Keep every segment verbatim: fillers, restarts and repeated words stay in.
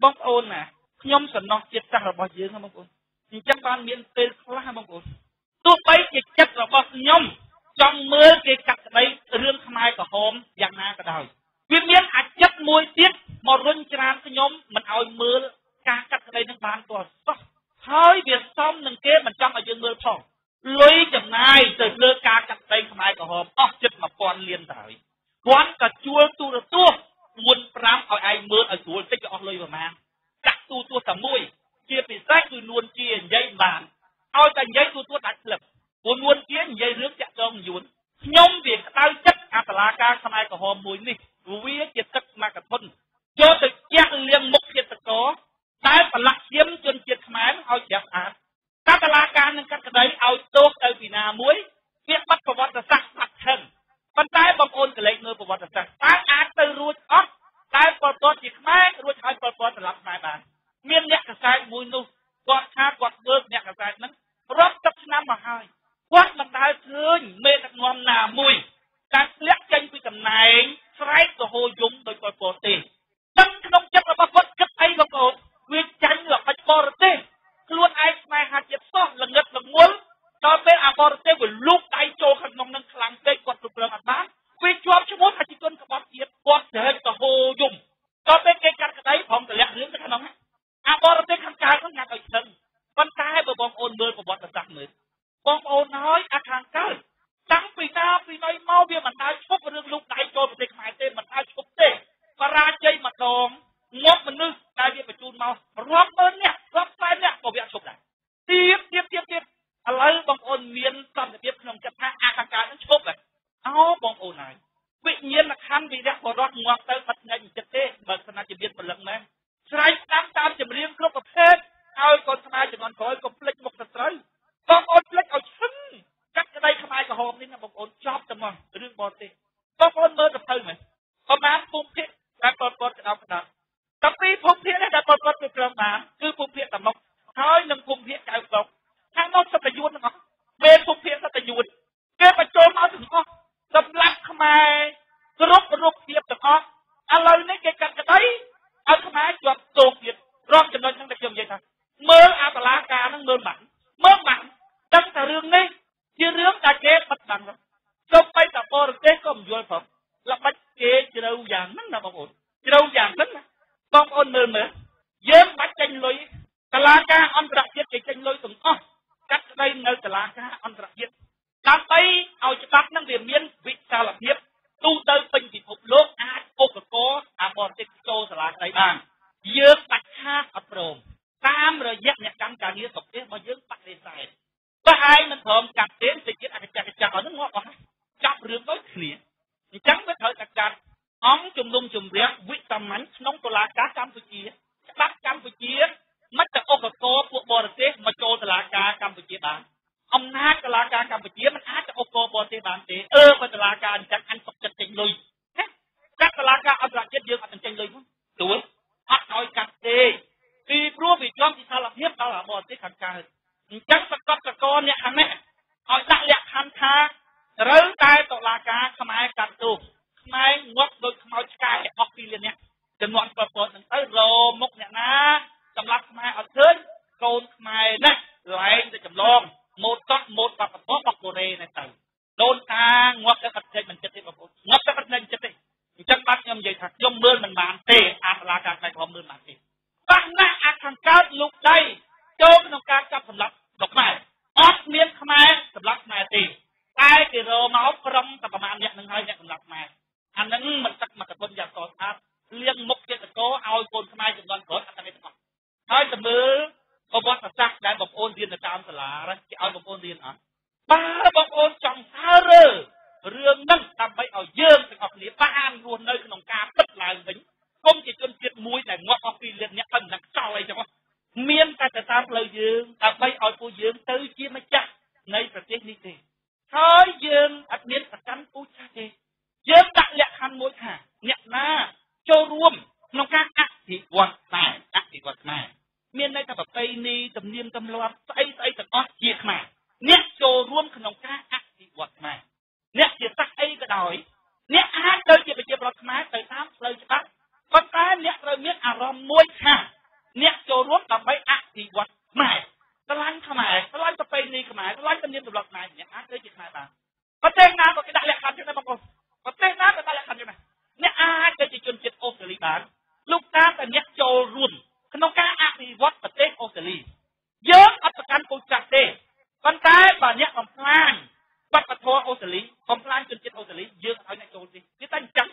bông ôn nè, nhom sần nọ chết chắc là bao nhiêu không bông ôn, chắc ban miễn tên khóa không bông ôn, tôi bay chết chắc là bao nhom trong mưa cái cặp đấy riêng mai cả hôm giang na cả đời, viên miễn ạt chất môi tiết một run tràn cái nhom mình ao mưa cả cặp đấy đang ban toàn, thôi việc xong đừng kế mình trong ở dưới mưa thòng, lấy chừng này từ mưa cả cặp đấy mai cả hôm, ốc chết mà còn liền đời, quán cả chua tu là tu. Muốn pram ở ai mưa ở xuống tích ở lơi và mang cắt tu tu sầm mũi chia bị rách từ luôn chia dây bàn ao ta dây tu tu đặt lập cuốn luôn chia dây nước chạm trong dùn nhóm việc tao chất Atalaca hôm nay có hôm mùi nị vía kiệt tật mà cả thôn cho từ chắc liền một kiệt tật có tái phải lắc chiếm chân kiệt mán ao chặt án Atalaca nên cắt cái đấy ao tốt ở Việt Nam muối việc bắt vào vật là sắc mặt thần vấn đề bằng ôn cái lệnh người của vật là ta ăn từ ruột ớt ta còn còn chỉ mát ruột hai còn còn làm hai bàn miên nhẹ cái sai mùi nu quạt ha quạt mưa nhẹ cái sai nắng rót tập năm mà hai quạt bằng tai thương mê đặc ngon nà mùi ta lép chân quy cầm này trái của hồ dũng rồi còn còn tiền tất cái nông chất là bao vật chất ấy bằng ôn nguyên tránh là phải còn tiền luôn ai mai hạt chết sót là ngất là muốn cho bên à còn tiền của lúc tay trâu khăn nông nâng kháng cây quạt lục lợn bán vì cho chúng muốn hai chị tuân các bác sĩ quạt hết cả hồ dùng cho bên cây cắt cái đấy phòng để lẹt lưỡng cái khăn nông à còn tiền khăn cài nó nhạt ở chân con cái bởi bong ôn mưa của bọn là giặc mưa bong ôn nói à kháng cài trắng vì ta vì nói mau việc mình ta chốt vào đường lúc tay trâu mình dịch mài tên mình ta chốt tên và ra chơi mà đòn ngót mình nương đại việc mà chun mau rót ơn nè rót sai nè bảo vệ chụp lại tiếp tiếp tiếp tiếp lấy bong ôn miên tầm để biết không chặt tha à cái nó chốt lại áo bong ôn này tự nhiên là khăn bị đẹp của rót ngoặc tới mặt ngay chặt thế mà thằng nào chỉ biết một lần này trái tám tám chỉ riêng lúc gặp hết ao còn thằng nào chỉ còn coi còn plek một thật đấy bong ôn plek ở chân cắt cái đây thằng ai cả hôm nên là bong ôn chóp tầm mà riêng bọn tê bong ôn mơ được thôi mà hôm nay phụng thế đã còn còn cái áo đó tập đi phụng thế đã còn còn được làm mà cứ phụng thế tầm mộc thôi đừng phụng thế cái bọc thằng nó sắp phải yuôn nó bên phụng thế sắp phải yuôn cái mà trốn nó thì nó sắp lắc khai rốt rốt thiệp được không à lời này cái cắt cái đấy anh khai chọn tổ thiệp rong cho nên thằng đặc trường vậy thằng mơ à bà lá cà nó mơ mặn mơ mặn đăng thằng rương đi chưa rương ta kế bắt bằng rồi không phải tập bò được thế không vui phẩm là bắt kế chỉ đâu giảng lắm là bông ôn chỉ đâu giảng lắm là bông ôn mơ mơ dám bắt tranh lối bà lá cà anh đặc biệt cái tranh lối cũng không cắt cái đây nơi bà lá cà anh đặc biệt làm tay ao cho tắt năng điểm miên vị sao là tiếp tu tới bình thì phục lốt ai cô có có à bọn tên cô là đại bàng dương bạch ha ở rồng tam rồi dắt nhặt cắm cả nghĩa tục thế mà dương bạch lên dài có ai mình thòm cặp đến thì chết anh chặt chặt ở nước ngọt quá chặt rượu với khỉ thì trắng với thời chặt chặt ống chùm lung chùm rẽ vị tầm mảnh nóng tôi là cá Campuchia bắt Campuchia mất cả cô có có của bọn tên mà cô là cá Campuchia bạn ông hát là ca Campuchia mình hát cho ông cô bỏ tiền bán tiền ơ mà là ca chắc anh sập chặt chỉnh lui chắc là ca ông là chết dương anh chỉnh lui đúng hát nói cắt đi vì rùa bị chom thì sao làm hiếp tao là bỏ tiền khăn ca chắc là con là con nhẹ khăn nè hỏi đặt nhẹ khăn tha rớt tay tao là ca không ai cắt được không ai ngóc đôi không ai cài để học đi liền nè đừng ngọn cọp cọp đừng tới rồ mốc nhẹ na cầm lát không ai ở dưới côn không ai nè rồi anh sẽ cầm lon một cắt một bạc một bạc bồ đề này tẩy đôn ta ngoặc cái vật này mình chết đi bạc bồ ngoặc cái vật này chết đi chắc bắt nhom dây thật nhom mưa mình bàn tê à là cái này còn mưa bàn tê bạn na à thằng cao lục đây châu nông ca chấp sầm lấp độc mày ót miên khăm ai sầm lấp mày tê ai thì rờ máu cầm tập mà nhẹ nâng hơi nhẹ sầm lấp mày anh nâng mình chắc mà tập quân giặc còn sát liêng mốc chết có ao cồn khăm ai chừng con cốt anh ta biết không thôi tầm mưa có bác là chắc đại bọc ôn điên là tam sả lá đấy chị áo bọc ôn điên à ba bọc ôn trong xa rơ rương nâng tam bay ở dương thì học lý ba an luôn nơi cái nòng ca tất là dính không chỉ chân tiệt mũi này ngọt học kỳ liền nhặt thần đằng sau này cho con miên ta sẽ tam lời dương tam bay ở cô dương tứ chia mới chắc ngay phải chết đi thì thôi dương ắt biến phải cắn cô cha thì dương đặt nhặt khăn mũi thả nhặt na cho ruom nòng ca ắt thì quạt tài ắt thì quạt này miền đây ta bảo tây ni tầm niêm tầm loa tây tây tầm ót chiệt mà nét trồ ruông khẩn ca ác thì quật mà nét chiệt tắc ấy cái đòi nét hát tới chiệt bị chiệt lọt má tới tám lời chiệt bắt con cá nét rồi miết à lo môi ha nẹt cho rốt làm mấy ạ thì quật mày nó lăn không mày nó lăn tập bay đi không mày nó lăn tâm niệm tập lọc mày nẹt á tới chuyện mày bạn có tên nào có cái đại lệ khăn cho này bao nhiêu có tên nào có đại lệ khăn cho này nẹt á tới chuyện chuyện Australia bạn lúc ta là nẹt cho run nó cá ạ thì quật tập tên Australia nhớ ấp tập căn câu chặt đi con cái và nẹt làm plan bắt bắt thua Australia không plan chuyện chuyện Australia nhớ hỏi này trốn đi cái tay trắng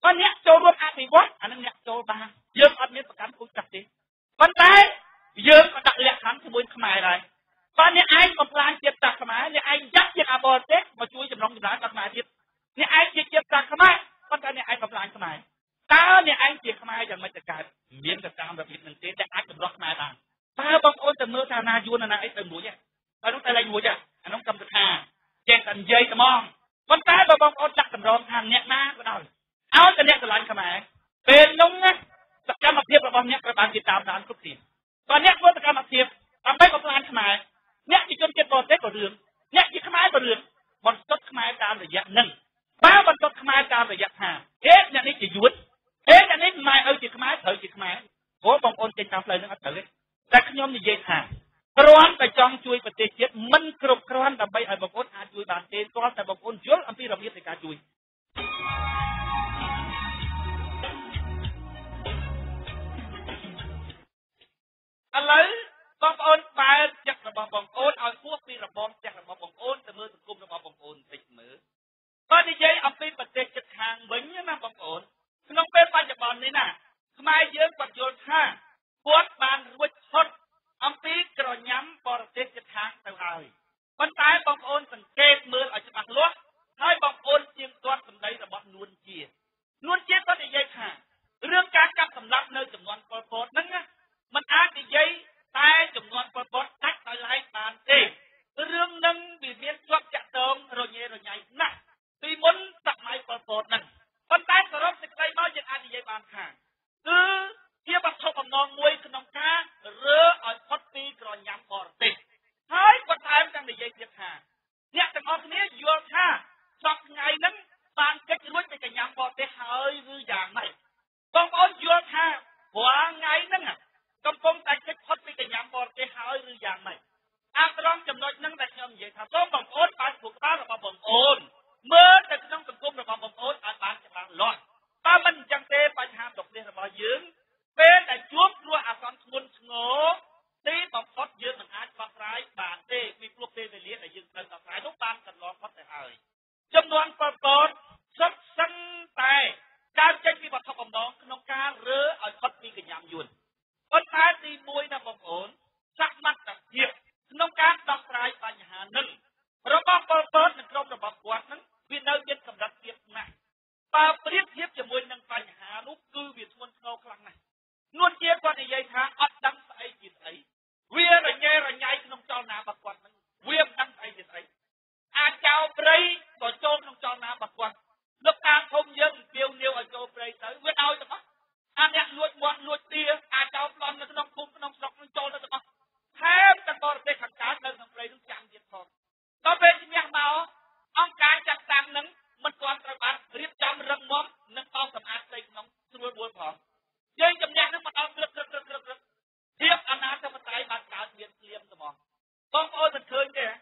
con nẹt cho run ạ thì quật anh nẹt cho ba nhớ ấp miết tập căn câu chặt đi con cái giờ có đặt lệ kháng thì muốn không ai rồi con nhà anh còn plan tiếp đặt không ai nhà anh dắt việc abort đấy mà chui chầm lòng chầm lá đặt lại tiếp nhà anh chỉ tiếp đặt không ai con cái nhà anh còn plan không ai tao nhà anh chỉ không ai chẳng mấy tất cả miếng đặt sang đặt miếng nâng thế để anh chầm lòng không ai làm tao bóc ôn tầm mưa thà na du na na ấy tầm muối vậy tao lúc tay lấy muối vậy anh không cầm được hà chèn tầm dây tầm mong con cái bà bóc ôn chặt tầm rong hàng nhẹ na bắt đầu áo tầm nhẹ tầm lạnh không ai bên nông á tất cả mặt tiếp là bom nhẹ các bạn chỉ tạm tạm cúp tiền còn nhẹ với tất cả mặt tiếp làm mấy con plan khai nhẹ chỉ chôn chết bò tết còn được nhẹ chỉ khai còn được bọn chốt khai tam là dạng nâng ba bọn chốt khai tam là dạng hà hết nhà này chỉ duỗi hết nhà này mai ơi chỉ khai thở chỉ khai cố bong ôn trên tàu lên nó thở đấy ta cứ nhom như vậy hàร้อน แต่ chong chui ประเทศ มัน ครบ ครัน ដើម្បី ឲ្យ បង ប្អូន អាច ជួយ បាន ទេ គាត់ តែ បង ប្អូន យល់ អំពី របៀប នៃ ការ ជួយ ឥឡូវបងប្អូនបើកចិត្តរបស់បងប្អូនឲ្យពោះពីរបបចិត្តរបស់បងប្អូនទៅមើលសង្គមរបស់បងប្អូន มัน អាច និយាយ តែ ចំនួន ប៉ុត ដាច់ ដោយ ឡែក បាន ទេ រឿង នឹង វា មាន ជាប់ ចាក់ តង រញ៉េ រញ៉ៃ ណាស់ ពី មុន សម័យ ប៉ុត ហ្នឹង ប៉ុន្តែ សរុប សេចក្តី មក យើង អាច និយាយ បាន ថា គឺ ជា វត្ថុ បំណង មួយ ក្នុង ការ រើ ឲ្យ ផុត ពី ក្រ ញ៉ាំ បរទេស ហើយ បន្ថែម ទាំង និយាយ ទៀត ថា អ្នក ទាំង អស់ គ្នា យល់ ថា ចប់ ថ្ងៃ ហ្នឹង បាន កិច្ច រួច ពី កញ្ញាំ បរទេស ហើយ ឬ យ៉ាង ម៉េច បង ប្អូន យល់ ថា ព្រោះ ថ្ងៃ ហ្នឹង Hãy subscribe cho kênh Ghiền Mì Gõ Để không bỏ lỡ những video hấp dẫn ប៉ុន្តែទីមួយណាបងប្អូនសកម្មភាពក្នុងការដោះស្រាយបញ្ហានឹងគឺយើងត្រូវមានការយល់ដឹងពីរបៀបនៃការដោះស្រាយបញ្ហានឹង Hãy subscribe cho kênh Ghiền Mì Gõ Để không bỏ lỡ những video hấp dẫn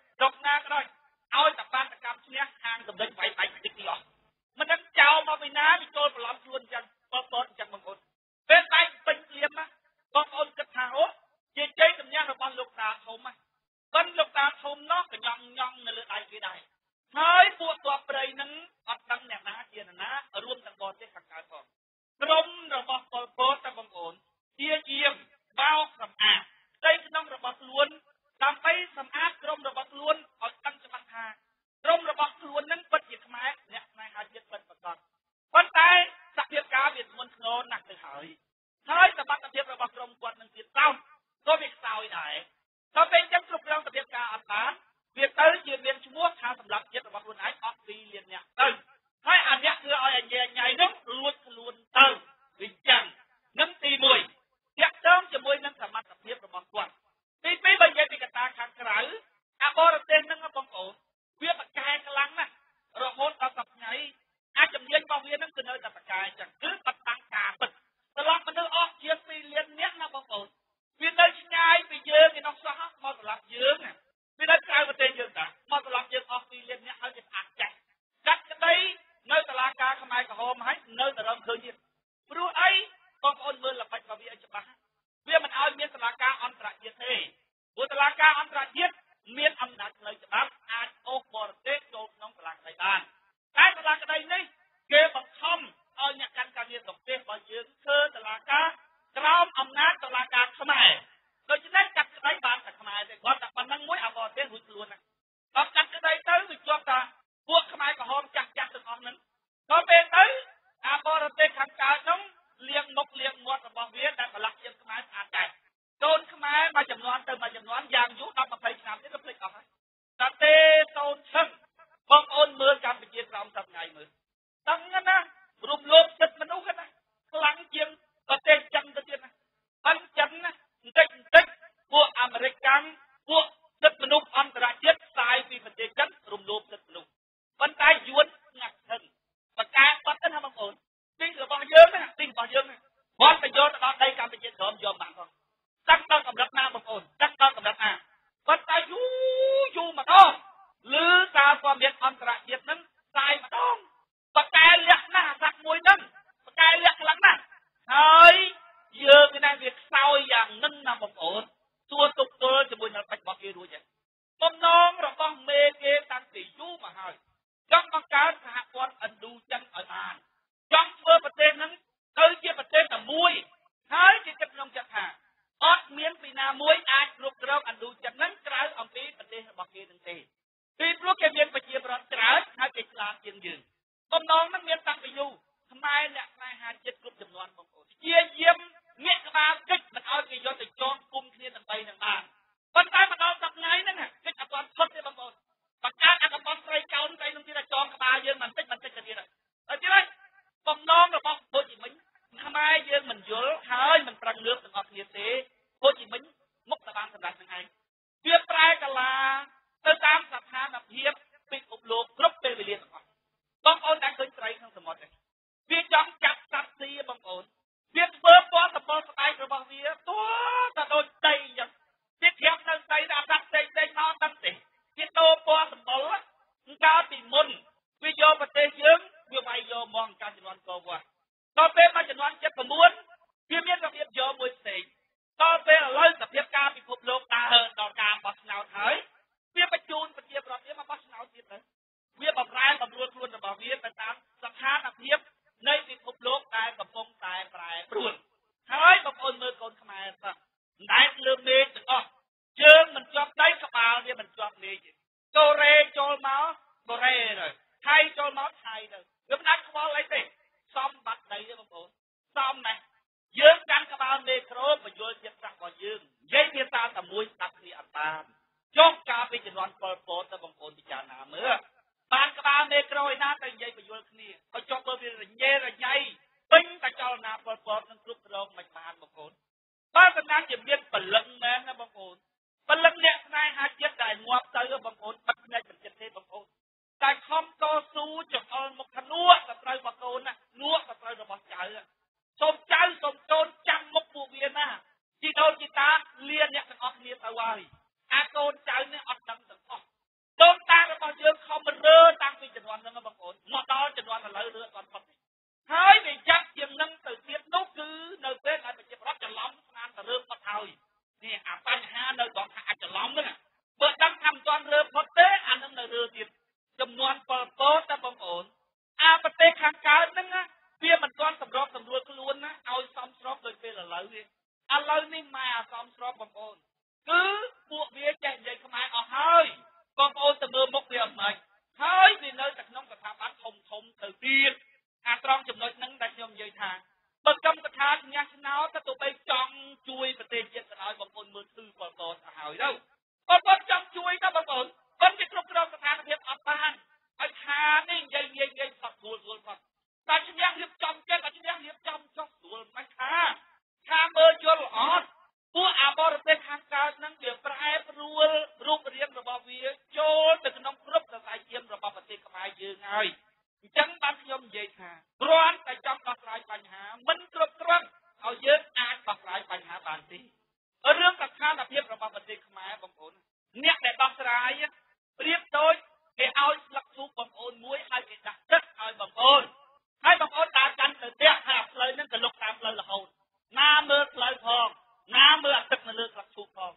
ណាមើលផ្លូវផងណាមើលអាទឹកនៅលើខ្លាក់ឈូកផង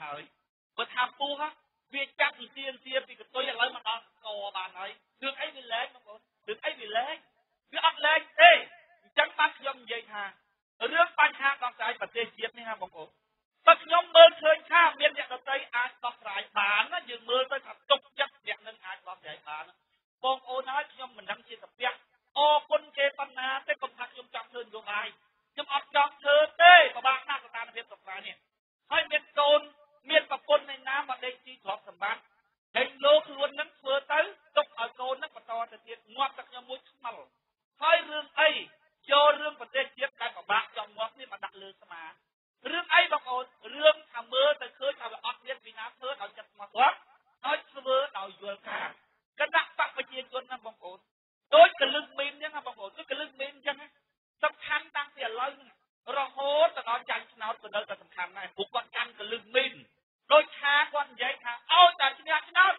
ហើយ បើ ថា ពោះ វា ចាក់ ពី ទៀន ទៀន ពី កន្ទុយ ឥឡូវ មក ដល់ ក បាន ហើយ រឿង អី វា លែង បងប្អូន រឿង អី វា លែង វា អត់ លែង ទេ អញ្ចឹង បាន ខ្ញុំ និយាយ ថា រឿង បញ្ហា ក្នុង សាយ ប្រទេស ជាតិ នេះ ណា បងប្អូន បើ ខ្ញុំ មើល ឃើញ ថា មាន អ្នក ដតី អាច ដោះ ស្រាយ បាន ណា យើង មើល ទៅ ថា ទុក ចិត្ត អ្នក នឹង អាច ដោះ ស្រាយ បាន បងប្អូន ហើយ ខ្ញុំ មិន ដឹង ជា កាពះ អរ គុណ គេ ប៉ុណ្ណា ទេ កុំ ថា ខ្ញុំ ចង់ ធ្វើ នយោបាយ ខ្ញុំ អត់ ចង់ ធ្វើ ទេ ប្រហែល ណា ស្ថានភាព សកល នេះ ហើយ មាន កូនមានប្រពន្ធនៃណាមកដេកទីទ្រព្យសម្បត្តិហើយលោកខ្លួននឹងធ្វើទៅទុកឲ្យកូននឹងបន្តទៅទៀតងាប់តែខ្ញុំមួយខ្មៅហើយរឿងអីចូលរឿងប្រទេសជាតិដែលពិបាកចង់ងាប់នេះមកដាក់លើស្មារឿងអីបងប្អូនរឿងថាមើលទៅឃើញថាវាអត់មានពីណាធ្វើដល់ចិត្តស្មោះត្រង់ហើយធ្វើដោយយល់ការគណៈបព្វជិជនណាបងប្អូនដូចកលឹកមីនអញ្ចឹងណាបងប្អូនដូចកលឹកមីនអញ្ចឹងសំខាន់តាំងពីឥឡូវរហូតដល់ចាញ់ឆ្នោតក៏នៅតែសំខាន់ដែរព្រោះគាត់កាន់កលឹកមីនដោយថាគាត់និយាយថាឲ្យតែឈ្នះឆ្នោត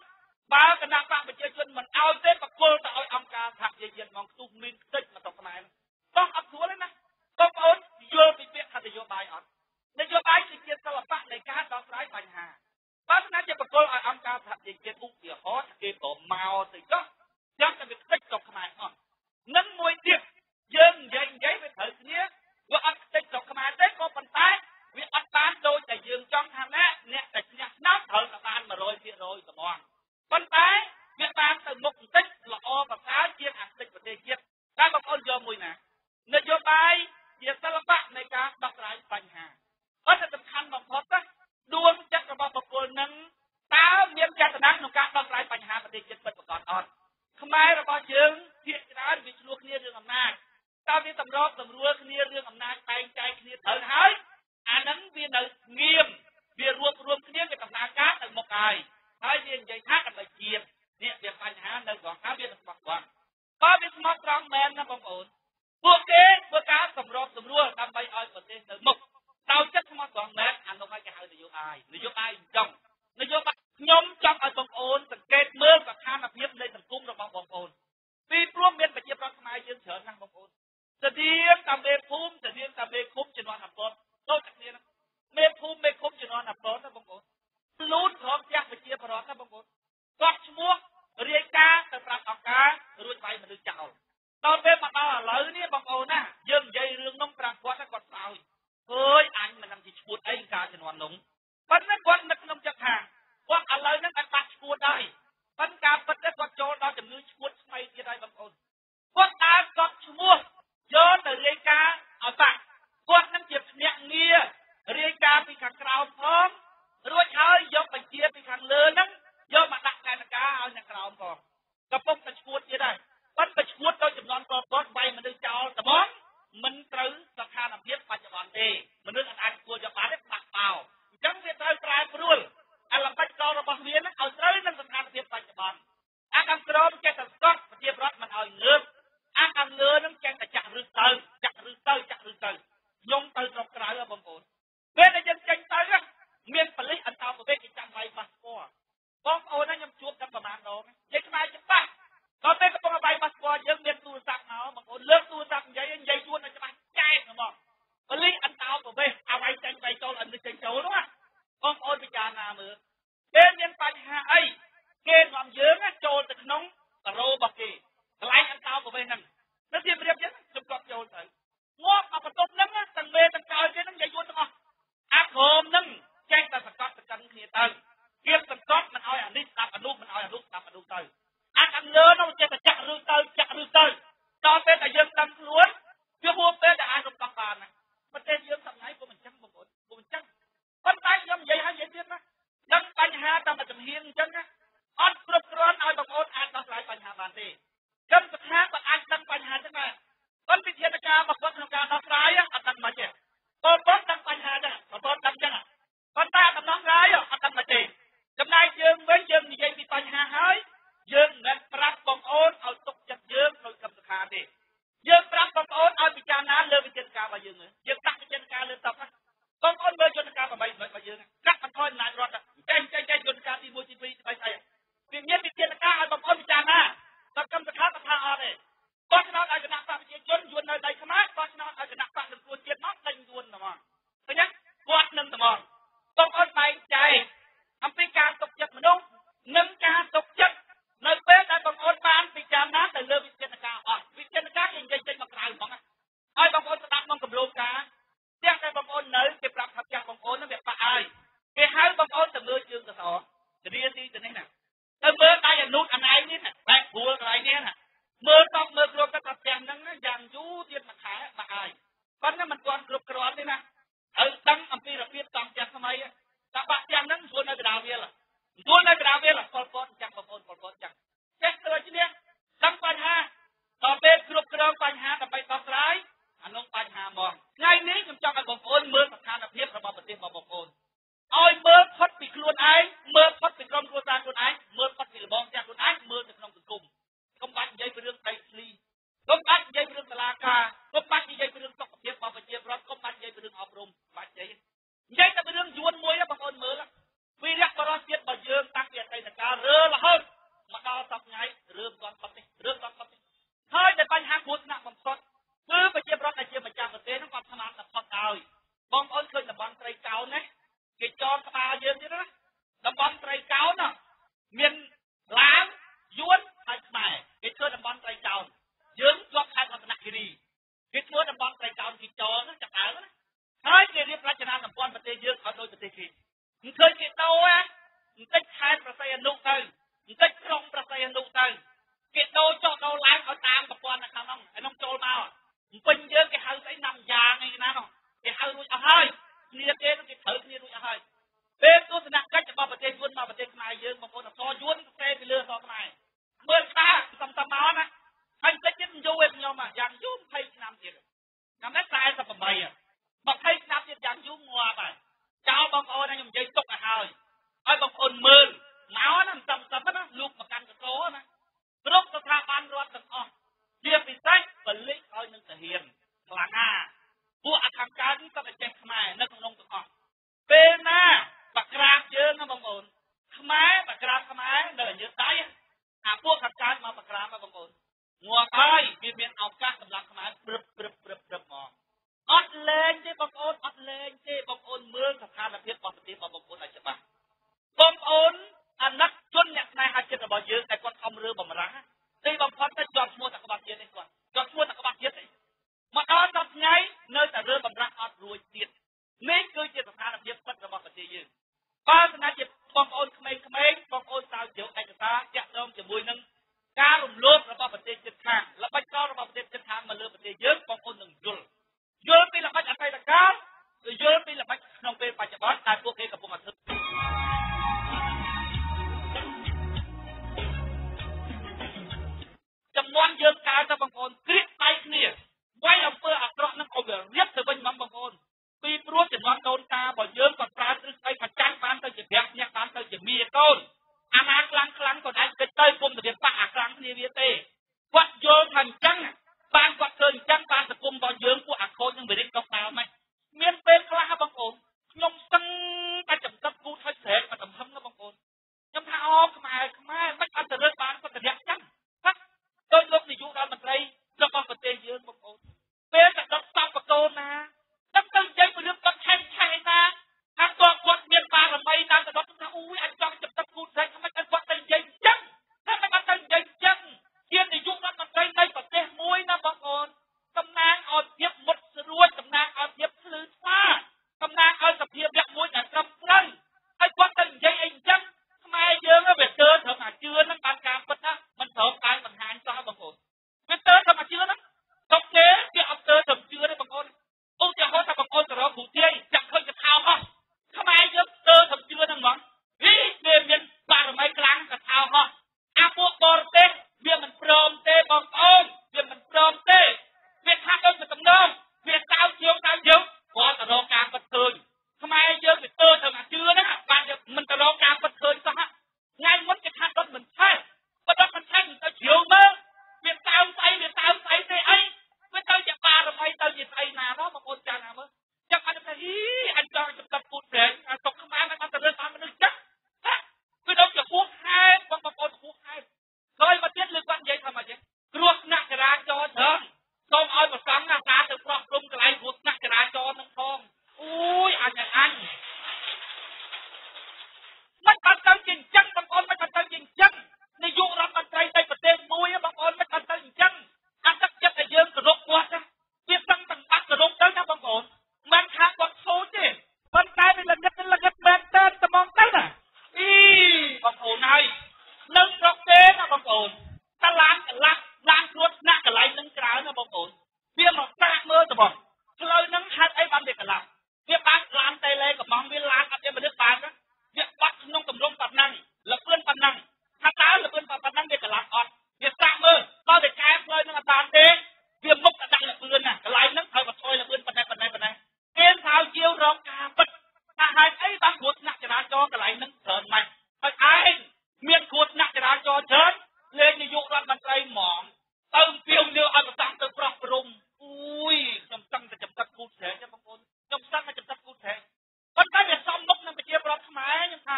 បើគណៈបព្វប្រជាជនមិនឲ្យទេបកគលទៅឲ្យអង្គការសហជីវជាតិមកទុះមានខ្ទេចមកទៅផ្នែកបោះអត់ស្រួលទេណាបងប្អូនយល់ពីពាក្យថានយោបាយអត់នយោបាយគឺជាសិល្បៈនៃការដោះស្រាយបញ្ហាបើស្នើជាបកគលឲ្យអង្គការសហជីវជាតិឧទាហរណ៍គេក៏មកទៅចុះយ៉ាងតែវាខ្ទេចទៅផ្នែកអត់នឹងមួយទៀតយើងនិយាយនិយាយវាត្រូវគ្នាវាអត់ខ្ទេចទៅផ្នែកទេក៏ប៉ុន្តែវាអត់បានដូចតែយើងចង់ថាណាអ្នកតែឈ្នះឆ្នោតត្រូវតែបាន one hundred percent ទាំងអស់ប៉ុន្តែវាបានទៅមុខបន្តិចល្អប្រសើរជាងអតិថិប្រទេសជាតិតែបងប្អូនយកមួយណានយោបាយជាសិល្បៈនៃការដោះស្រាយបញ្ហាអត់តែសំខាន់បំផុតណាដួងចិត្តរបស់បុគ្គលនឹងតើមានចេតនាក្នុងការដោះស្រាយបញ្ហាប្រទេសជាតិពិតប្រាកដអត់ខ្មែររបស់យើងភាគច្រើនវាឆ្លោះគ្នារឿងអំណាចតើវាសម្របសម្រួលគ្នារឿងអំណាចបែងចែកគ្នាត្រូវហើយអានឹងវានៅងៀមវារួមរួមគ្នាវាកំណើការទៅមុខហើយហើយវានិយាយថាកន្លែងជាតិនេះវាបញ្ហានៅក្នុងការវាស្មោះត្រង់បើវាស្មោះត្រង់មែនណាបងប្អូនពួកគេធ្វើការសម្របសម្រួលដើម្បីឲ្យប្រទេសទៅមុខដោយចិត្តស្មោះត្រង់មែនអានោះហើយគេហៅនយោបាយនយោបាយចង់នយោបាយខ្ញុំចង់ឲ្យបងប្អូនសង្កេតមើលស្ថានភាពនៃសង្គមរបស់បងប្អូនពីព្រោះមានប្រជាប្រដ្ឋខ្មែរយើងច្រើនណាស់បងប្អូនស្តៀងតាមពេលភូមិស្តៀងតាមពេលឃុំជំនាន់អពតដូចគ្នាមេភូមិមេឃុំជំនាន់អពតណាបងប្អូនលូតក្រុមចាស់ប្រជាប្រដ្ឋណាបងប្អូនគាត់ឈ្មោះរាយការណ៍ទៅប្រាប់អង្គការរួចបាយមនុស្សចោលដល់ពេលមកដល់ឥឡូវនេះបងប្អូនណាយើងនិយាយរឿងនោះប្រាប់គាត់គាត់ស្អោយអើយអញមិនដឹងជាឈួតអីការជំនាន់នោះប៉ិនគាត់នឹកក្នុងចិត្តថាគាត់ឥឡូវហ្នឹងអាចបាត់ឈួតដែរប៉ិនការពិតទៅគាត់ចូលដល់ជំនឿឈួតស្មីទៀតហើយបងប្អូនគាត់ដើរគាត់ឈ្មោះយកទៅរាយការណ៍ឲ្យបាក់គាត់នឹងជាភ្នាក់ងាររាយការណ៍ពីខាងក្រៅផងរួចហើយយកបញ្ជាពីខាងលើហ្នឹងយកមកដាក់កណការឲ្យអ្នកក្រៅផងកំពុងតែឈួតទៀតហើយប៉ិនតែឈួតដោយចំនួនប្រព័ន្ធវាយមនុស្សចោលត្បូងមិនត្រូវស្ថានភាពបច្ចុប្បន្នទេមនុស្សអាចគួរយកបានទេបាក់បោអញ្ចឹងវាត្រូវប្រែប្រួលអាល្បិចកលរបស់វាហ្នឹងឲ្យត្រូវនឹងស្ថានភាពបច្ចុប្បន្នអាកម្មក្រមចេះតែស្កប់ប្រជាប្រដ្ឋមិនឲ្យងើបអាខាងលើហ្នឹងចេះតែចាក់ឬទៅចាក់ឬទៅចាក់ឬទៅខ្ញុំទៅស្រុកក្រៅបងប្អូនពេលដែលយើងចេញទៅមានប៉ូលីសអន្តោប្រវេសន៍គេចាំវាយប៉ាសពតបងប្អូនណាខ្ញុំជួបតែប្រមាណដងនិយាយខ្មែរច្បាស់ដល់ពេលកំពុងវាយប៉ាសពតយើងមានទូរស័ព្ទមកបងប្អូនលើកទូរស័ព្ទនិយាយនិយាយជួនឲ្យច្បាស់ចែកហ្មងប៉ូលីសអន្តោប្រវេសន៍ឲ្យវាយចេញវាយចូលអនុចេញចូលនោះបងប្អូនពិចារណាមើលពេលមានបញ្ហាអីគេនាំយើងចូលទៅក្នុងតរោរបស់គេកន្លែងអន្តោប្រវេសន៍ហ្នឹងនៅជារៀបយើងជុំគាត់ចូលទៅងាប់អាបន្ទប់ហ្នឹងទាំងមេទាំងកោយគេហ្នឹងនិយាយយួនទាំងអស់អាក្រុមហ្នឹងចេះតែសកត់សកិនគ្នាទៅគៀបសកត់មិនឲ្យអានេះស្ដាប់អនុមិនឲ្យអនុស្ដាប់អនុទៅអាខាងលើហ្នឹងចេះតែចាក់ឬទៅចាក់ឬទៅដល់ពេលតែយើងដឹងខ្លួនវាហួសពេលដែលអាចរំដោះបានណាប្រទេសយើងសម្ងាយពុំអញ្ចឹងបងប្អូនពុំអញ្ចឹងប៉ុន្តែខ្ញុំនិយាយឲ្យនិយាយទៀតណាដឹងបញ្ហាតាមជំហានអញ្ចឹងណាអត់គ្រប់គ្រាន់ឲ្យបងប្អូនអាចដោះស្រាយបញ្ហាបានទេខ្ញុំសង្ឃឹមថាអាចដឹងបញ្ហាចឹងដែរប៉ុន្តែវិធានការរបស់គាត់ក្នុងការដោះស្រាយអត់ដឹងមកទេពលពតដឹងបញ្ហាដែរពលពតដឹងចឹងប៉ុន្តែដំណោះស្រាយអត់ដឹងមកទេចំណែកយើងវិញយើងនិយាយពីបញ្ហាហើយយើងមិនប្រាប់បងប្អូនឲ្យទុកចិត្តយើងដោយកម្មសខាទេយើងប្រាប់បងប្អូនឲ្យពិចារណាលើវិធានការរបស់យើងយើងដាក់វិធានការលើតុបងប្អូនមើលយន្តការeightចំណុចរបស់យើងកាត់បន្ថយអំណាចរដ្ឋចេញចេញចេញយន្តការទីoneទីtwoស្អីស្អីវាមានវិធានការឲ្យបងប្អូនពិចារណាតែកម្មសខាមិនថាអត់ទេគាត់ឆ្នោតឲ្យគណៈបព្វជិជនយួននៅដៃខ្មែរគាត់ឆ្នោតឲ្យគណៈបព្វនគរជាតិមកដេញយួនហ្មងឃើញទេគាត់នឹងហ្មងបងប្អូនបែងចែក ria ti cho nên là ta mơ tay là nút anh ấy nè bạc bùa lại nè mơ tóc mơ cột các tập trang năng nó dàn chú tiền mặt khá mà ai con nó mình còn cột cột đấy nè ở tăng âm pi là biết tăng trang tham ấy các bạn trang năng xuống nơi đào về là xuống nơi đào về là con con trang con con con trang chắc rồi chứ nè tăng quan ha còn bên cột cột quan ha là bay tóc lái anh ông quan ha mòn ngay nấy chúng cho các bậc phụ mơ tập trang là biết là bao bậc tiền bao bậc phụ ôi mơ thoát bị luôn ai mơ thoát bị con cô ta luôn ai mơ thoát bị bom cha luôn ai mơ được trong cùng công ban dây với lương tay ly công ban dây với lương talaka công ban dây với lương tộc thiệp bảo vệ chiêm rót công ban dây với lương học rung ban dây dây ta với lương duôn môi đó bà con mơ lắm vì rắc bà rót chiết bà dương tăng biệt tay là cá rơ là hơn mà đo tóc ngay rương con tóc đi rương con tóc đi thôi để ban hàng cuốn nặng bằng con cứ bà chiêm rót là chiêm mà cha vật tế nó còn tham ăn là con đòi bom ôn khơi là bom tây cao nè cái cho ta dương thế đó, đầm bắn trai cáo nè, miền láng, yuan, hai bài, cái thưa đầm bắn trai cáo, dương cho hai con nặc đi, cái thưa đầm bắn trai cáo thì cho nó chặt áo đó, nói cái điệp ra cho nên đầm bắn bật tê dương khỏi đôi bật tê kì, người cái tàu á, người hai bật tê nụ tơi, người trong bật tê nụ tơi, cái tàu cho tàu láng khỏi tam đầm bắn là không nông, nông trôi bao, bình dương cái hai cái nằm già ngày nào không, cái hai đuôi áo hơi. Hãy subscribe cho kênh Ghiền Mì Gõ để không bỏ lỡ những video hấp dẫn Hãy subscribe cho kênh Ghiền Mì Gõ để không bỏ lỡ những video hấp dẫn mà đó tập ngay nơi ta rơi bằng rác ở ruồi tiệt mấy người tiệt tập tha làm việc bất là bằng cái gì ba cái này tiệt bằng ôn khmei khmei bằng ôn sao chịu ai cho ta chặt đông chịu mùi nâng cá lùm lốp là bằng cái tiệt hàng là bách cao là bằng cái tiệt hàng mà lừa bằng cái gì bằng ôn đừng dồn dồn vì là bách ở đây là cá rồi dồn vì là bách nông bên phải chợ bán tại phố kia gặp bọn thợ chấm non dồn cá ra bằng ôn kít tay kia quay ông phơ ạc rõ nâng ông riết từ bên mắm bằng ôn vì rốt chỉ ngon tôn ta bỏ dưỡng còn phá rứt tay mà chán bán tới chỉ đẹp nhạc bán tới chỉ mìa tôn anh ác lăng lăng còn anh kết tơi cùng từ việc bạc ạc lăng như vậy tê quạt vô thành trăng bán quạt thường trăng bán từ cùng bỏ dưỡng của ạc khôn nhưng về đến công tao mày miên bên khóa bằng ôn nhông sân ta chậm cấp cú thay xếp mà tầm hâm nó bằng ôn nhông thả ôm mà ai không ai bách ăn từ rớt bán có từ đẹp trăng tôi lúc thì dụ đoàn mặt đây nó còn vật tê dưỡng bằng ôn bây giờ đọc xong bà cô mà đọc từng giây mà lương con thanh thay ra anh con quật miền ba là mây đang đọc chúng ta ui anh con chụp tập cuốn ra không anh quật từng giây chân anh quật từng giây chân kia thì chúng ta còn đây đây và tê muối nó bóng ồn tầm nang ồn tiếp một ruột tầm nang ồn tiếp กระไรนึกเถินไหมไอ้ไอ้เมียนขวดหนักจะได้จอเชิญเล่นยุรันมันใจหมองเติมเปียวเนื้ออันต่างเติมปรับปรุงอุ้ยจำตั้งแต่จำกัดกูเฉยจำบางคนจำตั้งแต่จำกัดกูเฉยก็ได้แต่ซ้อมนกนั่งไปเจี๊ยบร้องทำไมยังไง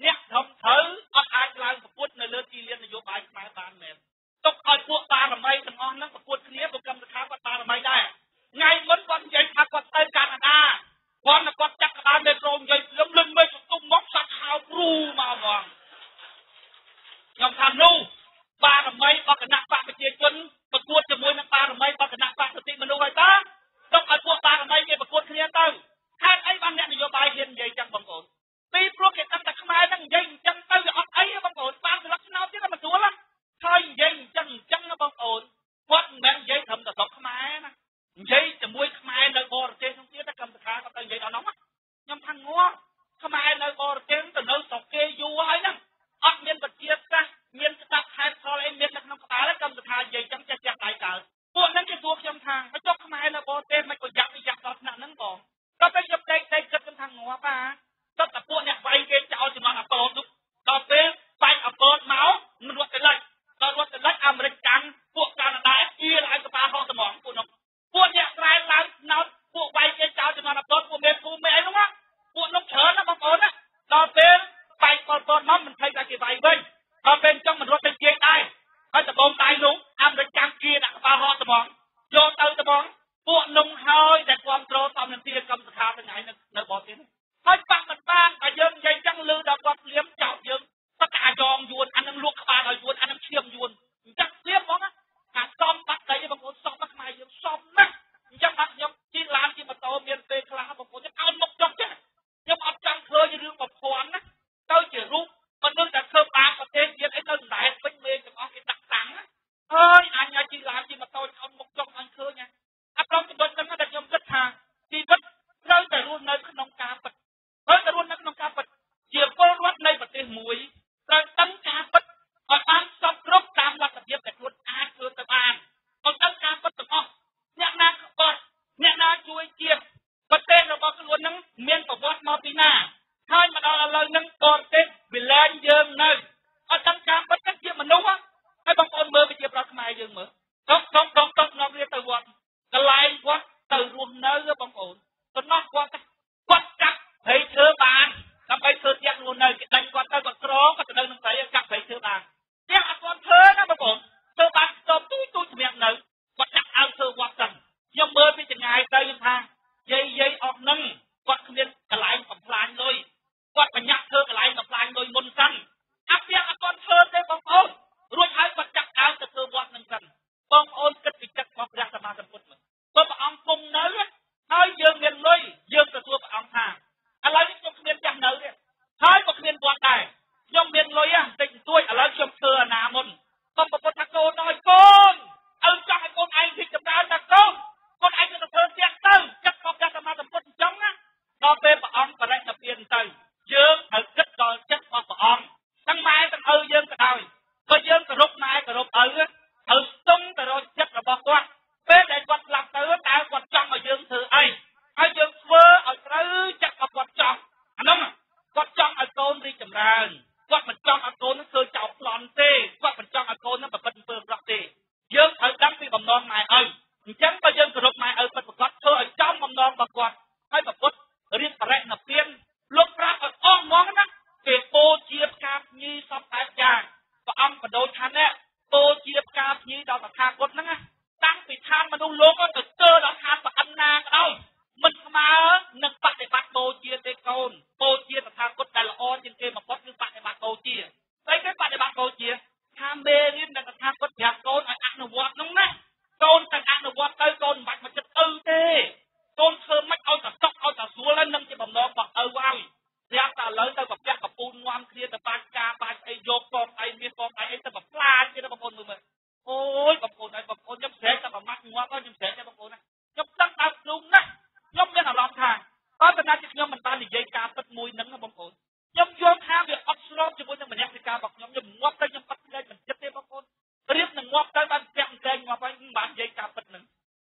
เนี่ยทำเถอะอัดไอ้กลางประกวดในเลือดจีเรียนนโยบายสายบานแมนต้องคอยพวกตาทำไมถึงอ่อนนั่งประกวดเคลียร์ประกำราคาว่าตาทำไมได้ไงมันวันใหญ่มากกว่าเต้นการนาวันนั้นก็จักรบาลในโรงใหญ่ล้มลึงไม่สุดตุ้มม็อกสักขาวรูมาวังยังทำนู่ตาทำไมปากหนักปากเจี๊ยบจนประกวดจะมวยนักตาทำไมปากหนักปากสติมันดูไรบ้างต้องคอยพวกตาทำไมเกี่ยวประกวดเคลียร์ตั้งข้างไอ้บ้านเนี่ยนโยบายเย็นใหญ่จังบางคนตีโปรเกตตั้งแต่ขมายนั่งยิงจังเต้ยอดไอ้บางคนบางลักษณะที่มันสวยละใช่ยิงจังจังนะบางคนวัดแม่งยิงทำแต่ตอกขมายนะยิงจะมวยขมายในบอลเจนต้องเตี้ยตะกำตะขาตะกำยิงเอาน้องอ่ะยังพังงัวขมายในบอลเจนแต่เนื้อตอกเกย์อยู่ไอ้นั่งอดเมียนปัจเจียบกันเมียนจะตักไฮพอลไอ้เมียนจะทำขาและกำตะขายิงจังจะจับไก่เก๋อพวกนั้นจะตัวจำทางเขาตอกขมายในบอลเจนไม่ก็ยักยักตอกหนักนั่งบอกก็ไปจับใจใจเกิดจำทางงัวป่ะตั้งแต่พวกเนี่ยไปเกจเอาจะมาอัปโหลดดูต่อไปไปอัปโหลดเมาส์มันรวดแต่เล็กเรารวดแต่เล็กอเมริกันพวกการอะไรที่อะไรก็ปาห้องสมองพวกน้องพวกเนี่ยรายล้านน้องพวกไปเกจเอาจะมาอัปโหลดพวกเมย์พวกเมย์น้องวะพวกน้องเฉินนะบางคนนะต่อไปไปก่อนก่อนน้องมันใครจะกี่ใบเว้ยต่อไปจ้องมันรวดเป็นเกจได้เขาจะโดนตายลุงอเมริกันกีน่ะปาห้องสมองโยนเตาสมองพวกน้องเฮาแต่ความโตตอนนั้นที่กำสถาเป็นไงเนี่ยในบอสเนี่ยให้ฟังมันบ้างแต่ยังยังจังลือดอกวัดเลี้ยมเจ้ายังตะกายองยวนอันนั้นลูกปลาลอยยวนอันนั้นเชี่ยมยวนจังเลี้ยมมองอ่ะหาซ้อมปักใจบางคนซ้อมปักไม้ยังซ้อมนะยังปักยังที่ร้านที่มาโตเมียนเตคลาบางคนยังเอานกจังแก่ยังเอาจังเคยยังเรื่องแบบขวานนะเต้าเจี๋ยรู้มันเรื่องจากเคยปลาประเทศเย็นไอ้เต้าไหนเป็นเมย์กับเอาไปตักตังนะเฮ้ยอันยังที่ร้านที่มาโตเอานกจังอันเคยไงอับลองจะโดนกันก็ได้ยังกระทางที่วัดเรื่องแต่รุ่นในขนมกาปัดเฮ้ยแต่รุ่นนักนองการปัดเจียบก็วัดในประเทศมวยเราตั้งการปัดเอาตามสอบรบตามวัดระเบียบแต่รุ่นอาเธอตะบานเอาตั้งการปัดต่อเนี่ยนาปัดเนี่ยนาช่วยเจียบประเทศเราบอกล้วนนั้นเมียนประวัติมาปีหน้าให้มาเอาอะไรนั้นก่อนเต้นเวลาเยิมหนึ่งเอาตั้งการปัดตั้งเจียบมันนู้นให้บางคนเมื่อไปเจียบรักไม่เยิมเหมือนต้องต้องต้องต้องนองเรียกตะวันกลายวัดตะรุ่นเนื้อบางคนก็นอกวัดวัดจักให้เธอบานทำไปเธอเจียงลุนเลยดังกว่าเธอกร้องก็จะเดินลงไปกับให้เธอบานเจียงอัดวันเธอนะมาบอกเธอบานจอมตู้ตู้เมียงหนึ่งวัดจักเอาเธอวัดกันยมเบอร์พี่จะง่ายใจยังทางเย่เย่ออกนึ่งวัดเมียนกระไรกับพลานเลยวัดปัญญาเธอกระไรกับพลานเลยมนสันอัดเจียงอัดวันเธอได้บอกโอ้รวยท้ายวัดจักเอาแต่เธอวัดหนึ่งสันบอกโอนกระติกจักบอกรักสมาสัมพุทธเหมือนบอกอังคงเนื้อให้เยิงเงินเลยเยิงแต่ตัวอังคาอะไรที่ยมเมียนจังเนื้อเนี่ยท้ายบอกเมียนบวชได้ยมเมียนลอยอ่ะเด็กด้วยอะไรยมเธอหนามนต้องประพฤติโกน้อยคนเอาใจคนไอ้ที่จับได้จับต้องคนไอ้จะต้องเธอเสียตั้งจับขอบจับมาจับคนจังนะต่อไปประอังประไรจะเปลี่ยนใจเยิงถึงกึศต่อจับมาประอังทั้งไม้ทั้งเออเยิงกระดอยก็เยิงกระรบไม้กระรบเออเออต้องกระรบจับกระบอกว่าเป็นเด็กวัดหลักเต๋อแต่วัดจังเอาเยิงเธอไอ้ไอ้เยิงเวอร์เอาเธอจับวัดจังอันนั้นวัดจังเอาโกนรีจำเริญวัดมันจังเอาโกนนั่นเธอจับปลอนเต้วัดมันจังเอาโกนนั่นแบบเป็นเปิดรักเต้เยิงเธอดังที่บำนองนายเอ้ยยังไปเยิงกระดกนายเอ้ยเป็นวัดเธอไอ้จังบำนองแบบวัดให้แบบวัดเรียกแรงนับเพี้ยนลบรักเอาอ้อมมองนั่นเกตโตเจี๊ยบกาบยีสับแตกยางประอัมประโดชันเนี่ยโตเจี๊ยบกาบยีดาวตะคางกดนั่งตั้งปิดทางมาดูโลก็ติดเจอดาวทางประอันนาก็เอามันมาหนึ่งปัดในปัดโตเจียเตโกนโตเจียแต่ทางกดแต่ละออนยังเกมมาพดหนึ่งปัดในปัดโตเจียไอ้แค่ปัดในปัดโตเจียทางเบรินแต่ทางกดอยากโกนไอ้อันวัดน้องนะโกนแต่อันวัดไอ้โกนบัดมันจะเออเตโกนเธอไม่เอาแต่ซอกเอาแต่ซัวแล้วนั่งจะบ่มน้องบอกเออว่างเรียกแต่เลยแต่แบบแยกกับปูนวามเคลียร์แต่ปากกาปากไอโยกปองไอเมียปองไอไอแต่แบบปลาเจียแต่แบบคนมือมือโอ้ยแบบคนไอแบบคนย้ำเสียแต่แบบมัดงัวก็ย้ำเสียแต่แบบคนนะย้ำตั้งตาลุงนะย่อมเล่นหลอกทางตอนนั้นจะย่อมมันตาหลีกการปัดมวยนั่งนะบางคนย่อมย่อมทางเดือดอับสลบจะพูดยังมันแยกการบอกย่อมย่อมงวบได้ย่อมปัดได้มันเจ็บได้บางคนเรียบหนึ่งงวบได้บางแกงแกงงวบไปบางใหญ่การปัดหนึ่ง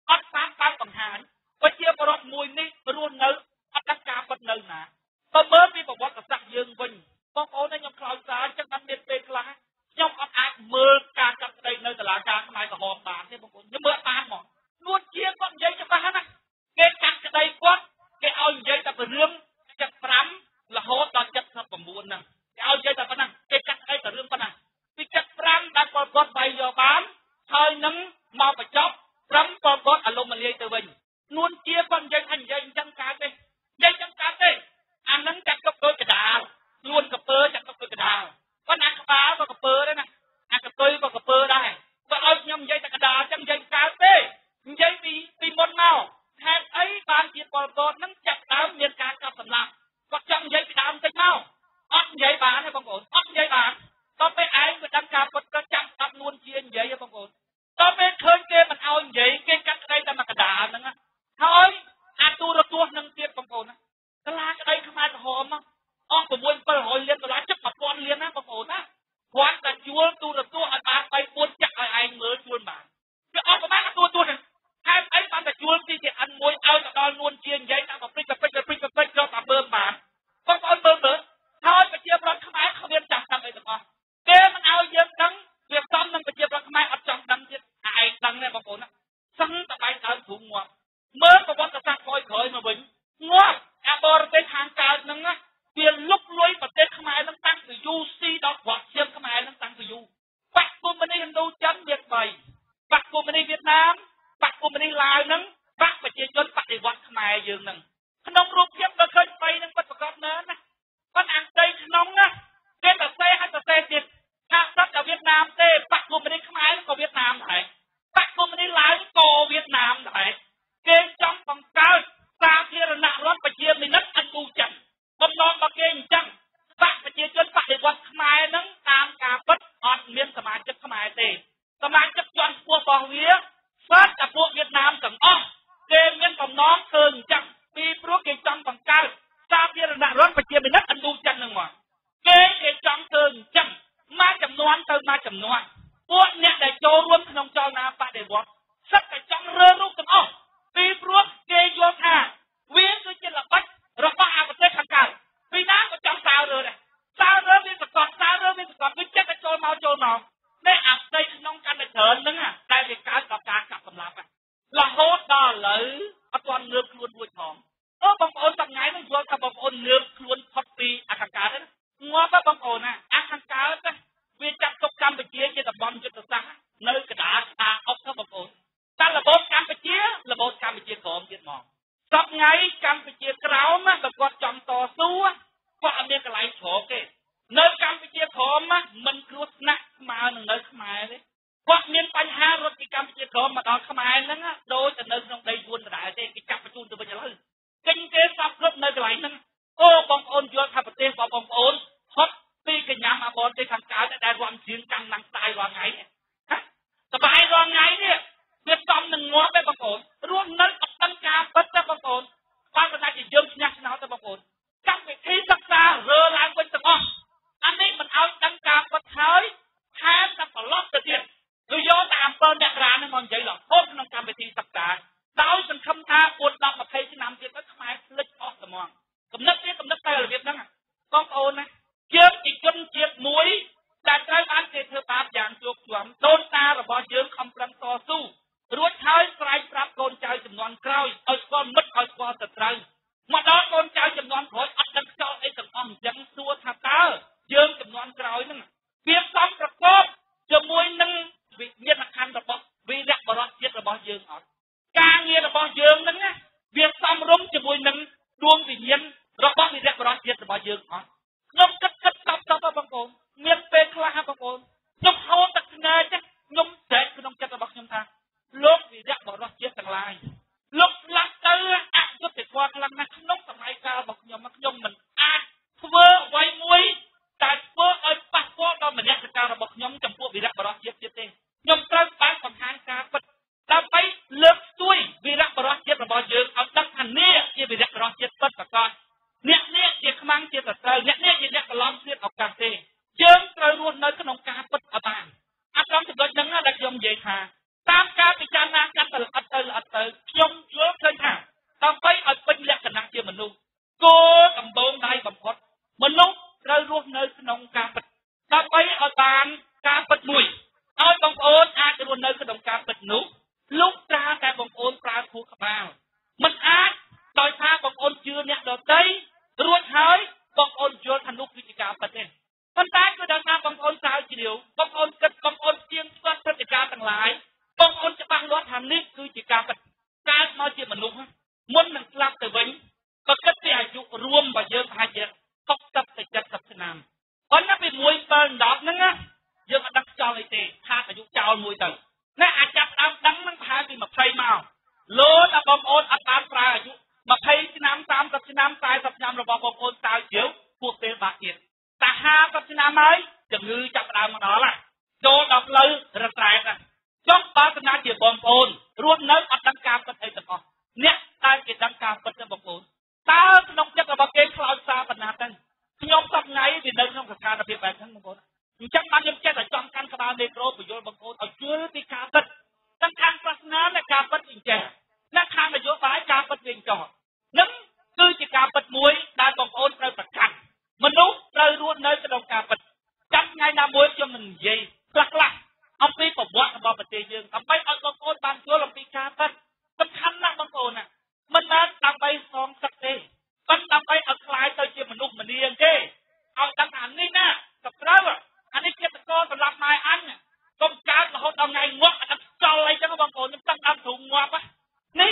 อัดตามตามต่างหากไปเชียร์บอลมวยนี่รุ่นเนื้ออัดการปัดเนื้อหนาต่อเมื่อปีประวัติศาสตร์ dương vinh, bóng ố nó nhom khơi xa chắc đâm miệt bê lá, nhom ăn ai mưa càng cặp đây nơi là lá càng này là hòn bàn thế bóng ố nhom mưa tan mỏ, nuốt chia con dây cho ta nè, cái cặp đây quát cái ao dây ta phải rướm chặt rắm là hố toàn chặt thập bầm buồn nè, cái ao dây ta phải nè, cái cặp đây ta rướm phải nè, cái chặt rắm đã còn gót bay vào bán, hơi nấm mau phải chóp, rắm còn gót ở lông mà lê từ bình, nuốt chia con dây thành dây trắng cá đây, dây trắng cá đây, ăn nấm chặt gấp đôi cái đào. Luôn cặp bơ chẳng có cái đào, con ăn cặp bá và cặp bơ đấy nè, ăn cặp tươi và cặp bơ đây, và ôi nhom dây cặp đào chẳng dây cá tê, dây vì vì món nào, hẹn ấy ban chỉ còn còn nắng chặt đào miền cá cặp phần làm, còn chẳng dây bị đào tê mau, ớt dây bán hay con cổ, ớt dây bán, có mấy ai người đang cặp còn có chặt cặp luôn chia dây hay con cổ, có mấy khơi kia mình ao dây kia cắt đây ta mà cặp đào nữa nghe, thôi, ăn tu rồi tu nâng tiếp con cổ nè, cái lá cái đây không ai hòm mà. Ông của môn bờ hồi liên tôi lá chấp mặt con liên á, bác ổn á. Khoan cả chúa tôi là tôi hỏi bác bay buôn chắc hỏi anh mới chuôn bà. Vì ông của bác là tôi tôi nè. Hai ấy bác cả chúa thì ăn muối áo là đo luôn chiên giấy tạo vào phích và phích và phích và phích cho bà bơm bà. Bác ổn bơm bớt. Thôi bà chia bác khám ái không biết chẳng tăng ấy được không? Kê mà áo dơm đắng. Việc xong nâng bà chia bác khám ái ọt trọng đắng chết. Ai đắng nè bác ổn á. Sẵn ta bay thơm thủ ngọt. Mớ bà bác ta sang khói khói mà bính. Ngọt. Vì lúc lối mà tên khám ai nâng tăng từ dù si đó hoặc riêng khám ai nâng tăng từ dù. Bác của mình đi hình đô chấm Việt bày. Bác của mình đi Việt Nam. Bác của mình đi Lào nâng. Bác và chế chân bác đi vọt khám ai dương nâng. Khá nông rụp khiếp nó khơi bay nâng bất vật nâng nâng. Con ăn tây khá nông nâng. Cái tờ xe hay tờ xe Việt. Hạ sắp ở Việt Nam tê. Bác của mình đi khám ai nâng có Việt Nam thầy. Bác của mình đi Lào nâng có Việt Nam thầy. Kê trong phòng cao. Sao kia là nạ lót và chia mình nấc ăn tu chẳng. Bấm non bấm kê chẳng, bác phải chia chân bác để quật khám ai nâng tam cả bất ọt miên khám ai chất khám ai tê. Khám ai chất chọn của bò vía, phát cả bộ Việt Nam chẳng ơ, kê miên bấm non thường chẳng, vì bố kê chẳng bằng cao, sao kia là nạ rốt phải chia mình đất ăn đu chẳng nâng mà. Kê kê chẳng thường chẳng, ma chẳng non thường ma chẳng non, bộ nhẹ để cho luôn khám cho nà bác để quật, sắp cả chẳng rơ rút chẳng ơ, vì bố kê vô thà, vía cứ trên là bách. Rồi có ai có thể khăn cao. Vì nó có chóng sao rồi này. Sao rớm đi vật còn, sao rớm đi vật còn. Cứ chết là trôi mau trôi màu. Nên ạc đây nông căn này thớn nâng à. Đây thì cá gặp cá gặp cầm lạc à. Là hốt đó lấy. Ở toàn nước luôn vui thỏm. Ơ bóng ổn bằng ngay nâng vô. Cả bóng ổn nước luôn thoát đi. Ả khăn cá đấy. Ngó bác bóng ổn à. Ả khăn cá đấy. Vì chạm tốc cam bởi chia trên là bóng chất xác. Nơi cái đá xa ốc các bóng ổn. Ta là bóng cam bởi chia. Là bóng cam bởi chia khổ màu. Sắp ngay Campuchia khám á, bà con chồng to xú á, có miếng cái lái chỗ kìa. Nơi Campuchia khám á, mình cứ nặng mà nơi khám ai đấy. Có miếng bánh hà rốt thì Campuchia khám mà đó khám ai nâng á, đôi từ nơi trong đây buôn đại thế, cái chạp và chun từ bây giờ là kinh tế sắp rốt nơi cái lái nâng. Ô bóng ôn vô thà bà tê vào bóng ôn, hót đi cái nhà mà bóng tê thằng cá đã đài đoàn chiến căng năng tài đoàn ngay nè. Hả? Tại bài đoàn ngay nè. Việc xong đừng ngó với bóng ổn, luôn nơi bật tăng ca bất ra bóng ổn. Khoan bật ra chỉ dương nhạc nó ra bóng ổn. Trong cái khí sắc xa rơ láng quên tầng ổn. Anh ấy mình áo tăng ca bất hơi, hai em ta phải lót ra tiền. Rồi vô ta ảm bơ nhạc ra nên mong dây lọc hốt nông cam về thi sắc xa. Đói dần khâm tha buồn đọc mà thấy cái nằm tiền tất khám ai lịch ổn tầm mong. Cầm nấp tiếp, cầm nấp tay là việc đó nè. Bóng ổn nè, chiếc chỉ chân chiếc muối. Đã trái bán kê thơ bạp dạng chuộc chuộng, đôn ta là bó dương không răng to su. Rốt hơi trái pháp con trai chùm ngon khói, ôi con mất ôi con thật râu. Mà đó con trai chùm ngon khói, ớt đăng cho ấy tầm ông dẫn xua thả tớ. Dương chùm ngon khói nâng. Việc xong rập cốp, chùm môi nâng vị nhiên là khăn rập bọc, vì rạc bỏ rọt chết là bó dương ớt. Ca nghe là bó dương nâng á, việc xong rung chùm môi nâng, đuông vị nhiên, rọt bó vì rạc bỏ rọt chết là bó dương ớt. Ngông cất cất xong xong vào bằng cồn, miên bê khóa bằng cồn. Ngông hôn tật ngờ chắc, ngông chết của nông chất là bọc nhông thang. Lúc thì rắc bỏ rắc chết thằng lai. Lúc lắc tới ạc giúp thịt qua lăng nạc nóng thằng lai cao bọc nhông mắc nhông mình ạc. Thơ quay mũi, tại thơ ơi bắt phố đó mình rắc cao bọc nhông chầm phố vì rắc bỏ rắc chết chết tên. Nhông tới bán bằng hàng ca vật. Đã bấy lớp xuôi vì rắc bỏ rắc chết là bỏ dưỡng. Ông đắc thằng nia kia vì rắc bỏ rắc chết tất cả con. Nét nia kia khám ăn chết là sơ, nét nia kia rắc bỏ rắc chết ọc càng tê. Dưỡng trời luôn nơi cái nông ca vật. luôn nơi trong cà bật đáp ấy ở bàn cà bật mùi ơi bông ôn ai sẽ luôn nơi trong cà bật nú lúc ra tại bông ôn pha thuộc vào mình ai đòi tha bông ôn chưa nhận được đấy ruột hơi bông ôn chưa thành lúc khi cà bật nên con ta cứ đòi tha bông ôn sao chỉ điều bông ôn cất bông ôn riêng quan thân để cà tặng lại bông ôn sẽ băng loạt hàm nếp cứ chỉ cà bật cà nói chuyện mình lúc muốn mình làm từ vĩnh và kết thì hãy chụp ruộng và dân hai dân học tập thì chất tập thế nào còn nó bị mùi phần đọc nữa á dân đặt cho lại tệ tha phải dụng cho mùi tầng nó ạ chạp đám đắng nắng hai vì mà thay màu lô là bông ôn át bán ra mà thay xin năm tám tập xin năm tay tập năm rồi bông ôn sao chiếu cuộc tên bạc kiệt ta ha tập xin năm ấy chẳng ngư chạp đám nó là đô đọc lư rạch rạch ra chốc bác xin năm chỉ bông ôn ruộng nớp át đăng cam có thể tập hò nhé ta chỉ đăng cam có thể bông ôn ta nông chắc là bác kê khóa xa bật nạp tên nhóm sắp ngay vì nâng không thật ra là việc bản thân bác cố chắc bác nhóm chết là trong căn khá ba nét rô bởi dối bác cố ở dưới thì khá bật tăng khăn phát ná là khá bật hình trẻ nó khăn là dối bái khá bật hình trò nấm cứ chỉ khá bật muối ta còn ôn rơi bật khăn mình lúc rơi luôn nơi cho đồng khá bật chắc ngay nà muối cho mình dây lạc lạc ông phí bọc bọt bọt bật tê dương ông bác ôn bác cố bàn chúa lòng phí khá bật bật khăn nặng bác cố nè mình đã đăng bay xong sắc thế vẫn đăng bay ở lại tới chiều mình lúc mình đi ăn kê ông đăng ảnh đi nè tập rau anh ấy kia tập co tập làm mai ăn công cá là hôm đầu ngày ngót anh cho lấy cho các bạn cổ nhưng tăng ăn thù ngoạp á nín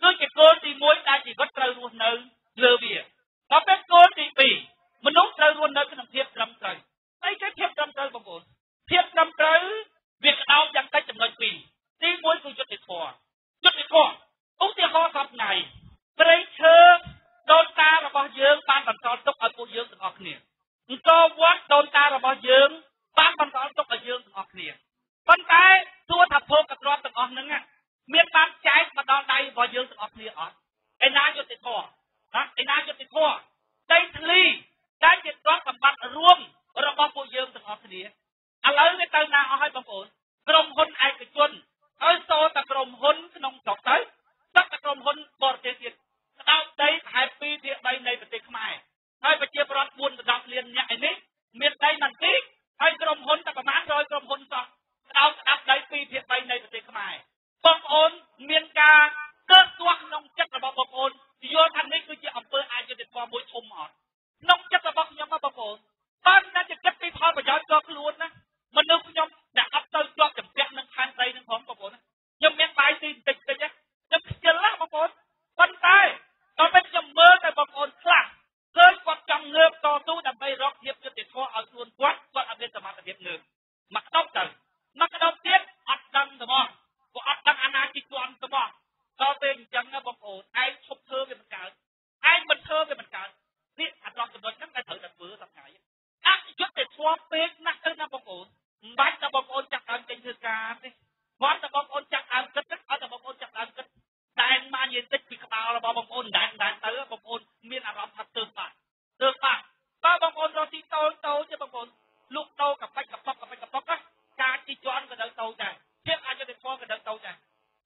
cứ chỉ cô thì muối ta chỉ có trời luôn nơi lừa bìa nó biết cô thì bì mình lúc trời luôn nơi cái đồng thiệp lâm trời ấy cái thiệp lâm trời bạn cổ thiệp lâm trời việc đau chẳng cách chậm người bì đi muối cũng cho thịt bò cho thịt bò úc thì khó thập ngày bây giờ đôn ta là bao dương ban bản tỏ tốc ở cô dương được học liền do quát đôn ta là bao dương ban bản tỏ tốc ở dương được học liền con cái tua thập phô cặp loa được học nữa miền bắc trái mà đón đây bao dương được học liền ở ai nói cho tịch thọ ai nói cho tịch thọ đây thì đây chuyện đó cầm bát rôm rồi bao cô dương được học liền à lấy cái tàu nào hỏi bằng cổ gồm hôn ai cái chun ở số ta gồm hôn cái nông sọc tới tất cả trong hôn bò chế thiệt đau đây hai phi địa đây này và tịch mai hai và chia bọt buồn và đọc liền nhạy nít miền đây nằm tí hai trong hôn ta có mát rồi trong hôn sọ đau đau đây phi địa đây này và tịch mai bông ôn miền ca cơn tuốc nông chất là bông bông ôn vô thành nít cứ chia ẩm bơ ai cho địch qua mũi thùng mọt nông chất là bông nhóm bông ôn ban đã chỉ cất đi thôi mà gió cho cái luôn á mình nước nhóm đã ấp tới cho chậm chạp nâng khăn tay nâng hóm bông ôn nhưng miền bài tin tịch cái nhá nhưng chưa lắm bông ôn con tay con bên trong mơ tại bông ôn khác cơn quạt trong ngơ to tu đầm bay rót hiệp cho tiền kho ở luôn quát quạt ở bên tầm mặt hiệp ngược mặc tóc tần mặc tóc tiết ắt đăng tầm mòn của ắt đăng anh ai chỉ toàn tầm mòn do bên chẳng là bông ôn ai chụp thơ về mặt cả ai mình thơ về mặt cả biết ắt đăng tầm mòn chắc ai thử đặt vừa tập ngày ắt chút tiền kho bên nát hơn là bông ôn bách là bông ôn chắc ăn trên thư cá đi món là bông ôn chắc ăn cất cất ở là bông ôn chắc ăn cất đại mà nhìn tích thì bao là bao bông ôn đại đại tới bông ôn miền Ả Rập thật tương phản tương phản bao bông ôn rồi thì tôi tôi chứ bông ôn lúc tôi cặp bách cặp bóc cặp bách cặp bóc á cá chỉ cho ăn cái đợt tôi này tiếp ai cho được coi cái đợt tôi này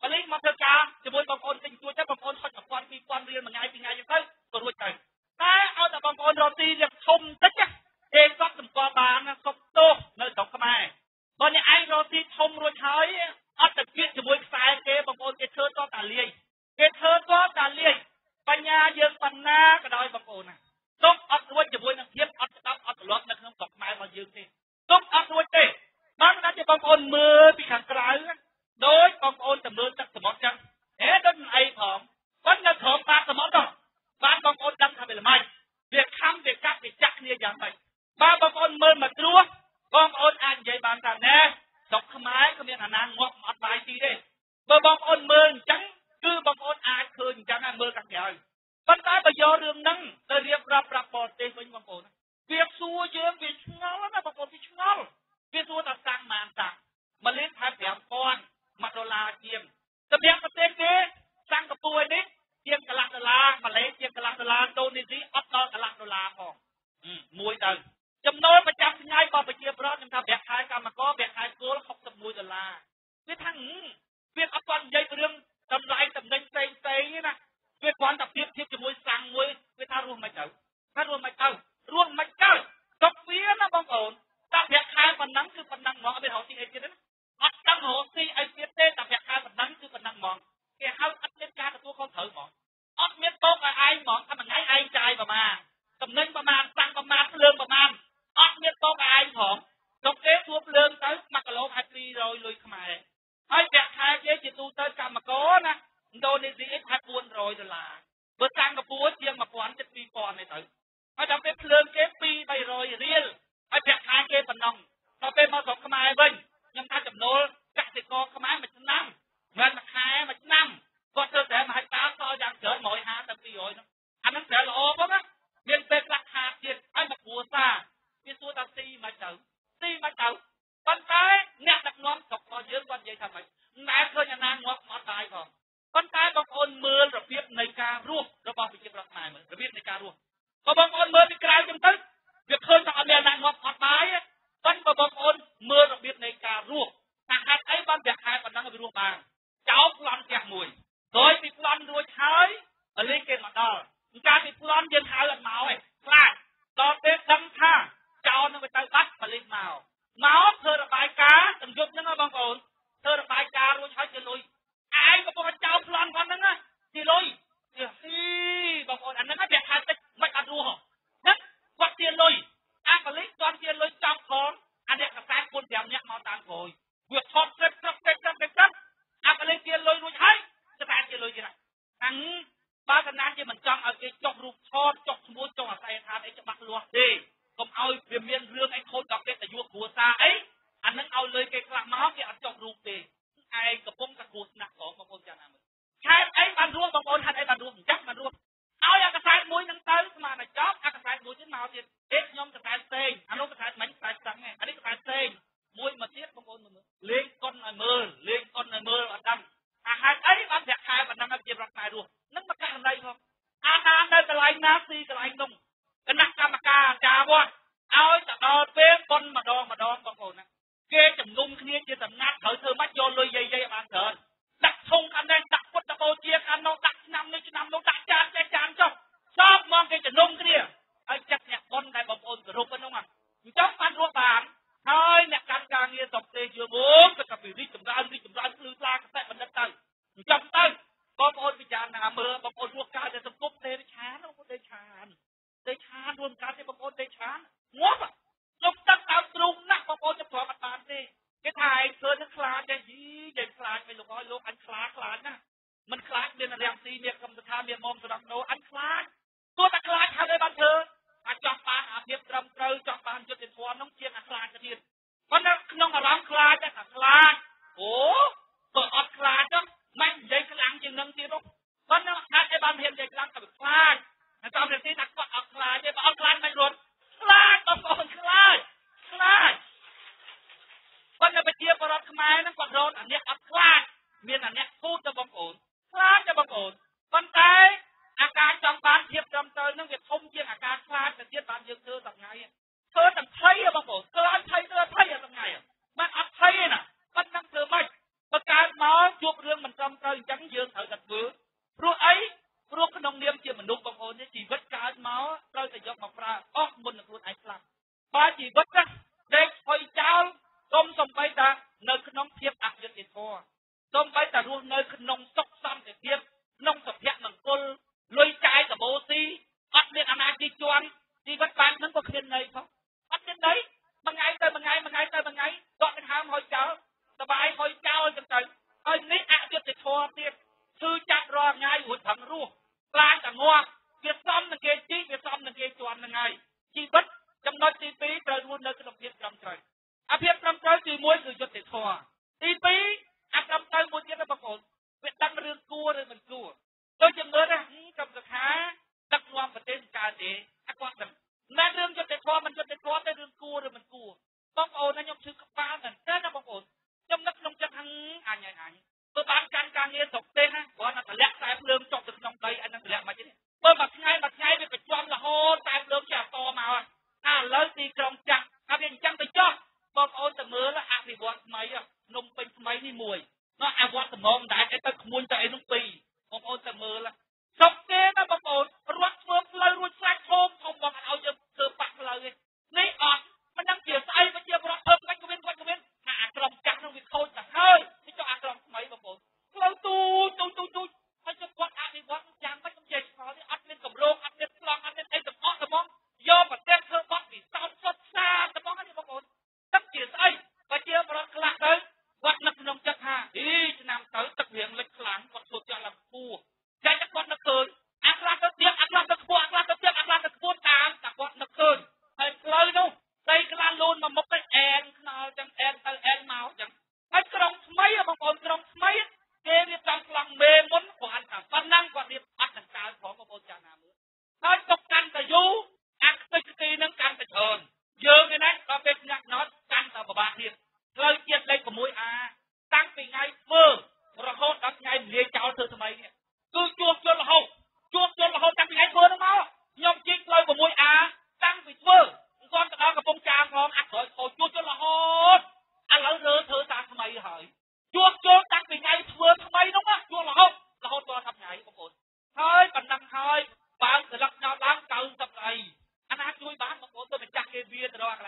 còn lấy mặt trời cá thì muốn bông ôn kinh chui chắc bông ôn không cặp quan khi quan riêng mà ngay thì ngay như thế còn nuôi trời ta ao là bông ôn rồi thì được không tích á em có từng qua bàn không tô nơi tổng cái này còn nhà ai rồi thì không rồi thấy ở tập chuyện thì muốn sai cái bông ôn cái thơ to cả liền cái thơ có cả liền và nhà dương phần na cái đôi bông ôn này tốt ở luôn chỉ muốn tiếp ở tập ở lót nó không cọc mai vào dương đi tốt ở luôn đi bác đã cho bông ôn mưa bị khẳng cái đối bông ôn tầm mưa chắc tầm món chắc thế đó này thỏm bắt nó thỏm ba tầm món rồi ba bông ôn đâm thằng bị là mày việc khám việc cắt việc chắc như vậy mày ba bông ôn mưa mà chúa bông ôn anh vậy bạn rằng nè đọc không ai có miệng là nàng ngọt mọt bài gì đấy bơ bông ôn mơ trắng cứ bông ôn ai thường chẳng ai mơ càng trời bắt tay bây giờ đường nâng tôi điệp rập rập bọt tên với bông ôn việc xua dương việc ngó lắm là bông ôn việc ngó việc xua là sang màn tạc mà lên thái bẻo con mà đô la chiêm tập đẹp mà tên kế sang tập tuổi đấy chiêm cả lạc đô la mà lấy chiêm cả lạc đô la đô nê dí ấp to cả lạc đô la còn mùi tầng chấm nói mà chấm ngay vào bây giờ đó chúng ta bẹt hai cả mà có bẹt hai cố là học tập mùi rồi là cái thằng việc ấp con dây cái đường tầm lại tầm đánh tay tay như này việc quan tập tiếp tiếp cho mùi sang mùi người ta ruồng mạch đầu ta ruồng mạch đầu ruồng mạch đầu tóc pandang tu pandang mong abeh hoti aje deh. Matang hoti aje deh tapi akal pandang tu pandang mong. Kehal atlet kah tu kau thử mong. Atlet tốt là ai mong, thằng ngay ai trai mà mà. Cầm nâng mà mà, tăng mà mà, lương mà mà. Atlet tốt là ai mong. Độc kế thuốc lương tới mặc lỗ hai phi rồi lùi không ai. Hai vẹt hai chế chỉ tu tới cầm mà có nè. Đâu nên gì hai buôn rồi rồi là. Bữa sang gặp búa riêng mà quán chất phi còn này tới. Hai đọc cái lương kế phi bay rồi riêng. Hai vẹt hai kế phần nồng. Đọc cái mà sống không ai bình. Nhưng ta chậm nô chắc thì có không ai mà chân năm. Nguyên mặt hai mà chân năm. Có thơ thể mà hai ta so dạng chở mỗi hai tầm phi rồi. Hắn hắn sẽ là ô bớt á. Nên tên lạc hạt diệt ai mặc búa xa. Vì xua ta si mà chở. Si mà chở. Con cái nghe đặt ngón sọc có dưỡng con dây thầm ấy. Nãy thơ nhà nàng ngọt ngọt tài còn. Con cái bóng ôn mưa rồi biết nơi ca ruộng. Rồi bóng bị chiếc lọc này mà. Rồi biết nơi ca ruộng. Còn bóng ôn mưa thì cái rau chấm tức. Việc hơn cho ở miền nàng ngọt ngọt bái á. Con bóng ôn mưa rồi biết nơi ca ruộng. Thằng hạt ấy bóng việc hai còn đang ở ruộng bàn. Cháu lon kẹt mùi. Rồi thì lon ruộng cháy. Ở lên kênh ngọt đò. Cháu thì lon dân hai lần máu ấy. Lại. Đó tết đâm tha. Cháu nó người ta bắt và lên màu. Máu thơ là bài cá. Tầm dụng những bóng ôn. Thơ là bài cá ruộng cháy trên lùi. Ai mà bọn cháu lăn con nâng á, thì lôi. Thì bọn bọn anh nâng á, việc hai tích, mạch ăn rùa hả? Nhất, quạt tiền lôi. Anh có lý con tiền lôi trong khốn. Anh đẹp là sáng quân đèo nhạc màu tàng rồi. Vừa thọt xếp xếp xếp xếp xếp xếp. Anh có lý tiền lôi nuôi cháy. Cái ta tiền lôi gì này? Thằng ba thằng anh thì mình chọn ở cái chọc rụt xôn, chọc xôn, chọc ở tay thang ấy cho bác luôn. Thì, không ai về miền rương anh khôn đọc kết là vua của xa ấy. Anh nâng ao lơi cái lạc máu kia anh chọc rụt thì. Ai gặp bông các cô nạc có bông bông chàng nào Khai ấy bàn ruộng bông ôn hạt ấy bàn ruộng chắc bàn ruộng. Áo là cái sạch mũi nâng tới mà là chóp. Áo cái sạch mũi chứ màu thì hết nhóm cái sạch tên. Áo nó cái sạch mảnh sạch sẵn nghe. Áo cái sạch tên. Mũi mà tiết bông ôn mà mơ. Lên con này mơ. Lên con này mơ và đâm. À hạt ấy bàn đẹp hai và năm em chìm rạc này ruộng. Nâng mà càng đây không. Áo ta đây cái lạnh ná si cái lạnh đông. Cái nắc ca mà ca chà vô. Áo ấy ta đo phép con mà đo mà đo bông ôn nè. Kê chầm nung kia chứ tầm nát thở thơ mắt vô lôi dây dây ở bàn thờ. Đặt thùng anh em, đặt quất đập ô chiếc anh nó, đặt năm nơi chứ năm nó, đặt chán chán chán chán. Sốp mong kê chầm nung kia. Ây chắc nhạc con này bọc ôn cửa rụp anh không ạ. Chóc anh rụp bàn. Thôi nhạc cán càng nghe dọc tê chưa bốn. Cái cà phê đi chầm ra anh, đi chầm ra anh, lưu ra cái xe bắn đất tầng. Chọc tầng. Bọc ôn bị chán nà mơ, bọc ôn ruột cao cho tầm cúp tê đi chán. Bọc ôn tê chán. Tê chán luôn cá tê bọc ôn tê chán. Ngốp à. Lúc tất tao trung nặng bóng bóng cho phó mặt bàn đi. Cái thầy thơ nó khá cháy dí. Dành khá cháy lúc đó lúc anh khá khá nha. Mình khá nên là rèm xì miệng cầm thà miệng mồm rồi đọc nấu anh khá. Tôi ta khá khá đây bàn thơ. Anh chọc bàn à miệng trầm trâu chọc bàn cho tiền phó nóng chiên à khá cho tiền. Còn nó mà rõm khá cháy khá khá. Ủa? Bởi ọt khá cháy. Mạnh dây khá lắng chừng nâng tiền lúc. Còn nó khá cháy bàn thêm dây khá lắng cả bực khá. Nó chọc được tí thằng quạt ọt khá cháy bóng khá mạnh luôn. Khá bóng bóng khá. Khá. Con là bây giờ bà rốt khám ai nó còn rôn ảnh nhạc ấp khá. Miền ảnh nhạc phút cho bóng ổn. Khá cho bóng ổn. Con cái, ảnh ca trong bán thiệp trong tờ nâng việc thông chiên ảnh ca khá cho tiết bán dương thơ dọc ngay. Thơ chẳng thấy ở bóng ổn. Thơ anh thấy, thơ thấy ở dọc ngay. Bạn ấp thấy nè. Con năng thơ mạch. Bà cái máu chuộc rương mình trong tờ chẳng dương thở gật vứa. Rồi ấy, rồi cái nông niêm chiên mình đúng bóng ổn. Chỉ vứt cái máu rơi từ dọc mọc ra. Ốc môn được luôn ảnh khá. Bà chỉ vứt á, đẹp hồi cháu, tôm xong bây ta, nơi cái nông thiếp ạc dân để thua. Tôm bây ta luôn nơi cái nông sốc xăm để thiếp, nông sập hẹn bằng côn, lôi chai cả bố tí, bắt lên ăn ai đi choan, đi vất vãn nâng có khuyên này không? Bắt lên đấy, bằng ngay tới, bằng ngay, bằng ngay tới, bằng ngay, gọi cái hàm hồi cháu, ta bài hồi cháu ơi chẳng tới, ơi nít ạc dân để thua tiết, thư chạm rò ngay hụt thẳng ruột, lại cả ngoa, việc xóm là kia chí, việc xóm là kia choan là ngay, chi vất. Trong đó tí phí trời luôn nơi cái đồng hiệp trong trời. Áp hiệp trong trời thì mỗi người dân để thòa. Tí phí, áp trong trời mỗi dân nó bằng ổn. Việc đăng rương cua rồi mình cua. Tôi chẳng mơ ra, trong giấc há, đặc loạn và tên cả đế, ác quang đầm. Mà rương dân để thòa, mình dân để thòa, tới rương cua rồi mình cua. Bằng ổn là nhóm sư cấp ba mình, thế nó bằng ổn. Trong nắp nông chân hăng, ảnh ảnh ảnh. Bơ bán càng càng nghe dọc tên á, có nó thả lẹt ra em lương trong được nông cây, anh đang lẹt mà chứ. Bơ mặt ngay, mặt ngay, việc phải choan là hôn, ta em lương chả to màu à. À lớn thì trong chặt, à bên chăng thì cho. Bọn ôn tầm mơ là à bị bọn mấy à, nông bên mấy đi mùi. Nó à bọn tầm mông đáy, cái tầm muôn tầm nông bì. Bọn ôn tầm mơ là. Sống kia nó bọn ôn, ruột mượt lời ruột sát thôn, không bọn áo dân sơ bạc lời. Nghĩ ọt, mà năng chìa say, mà chìa bọn ôn cách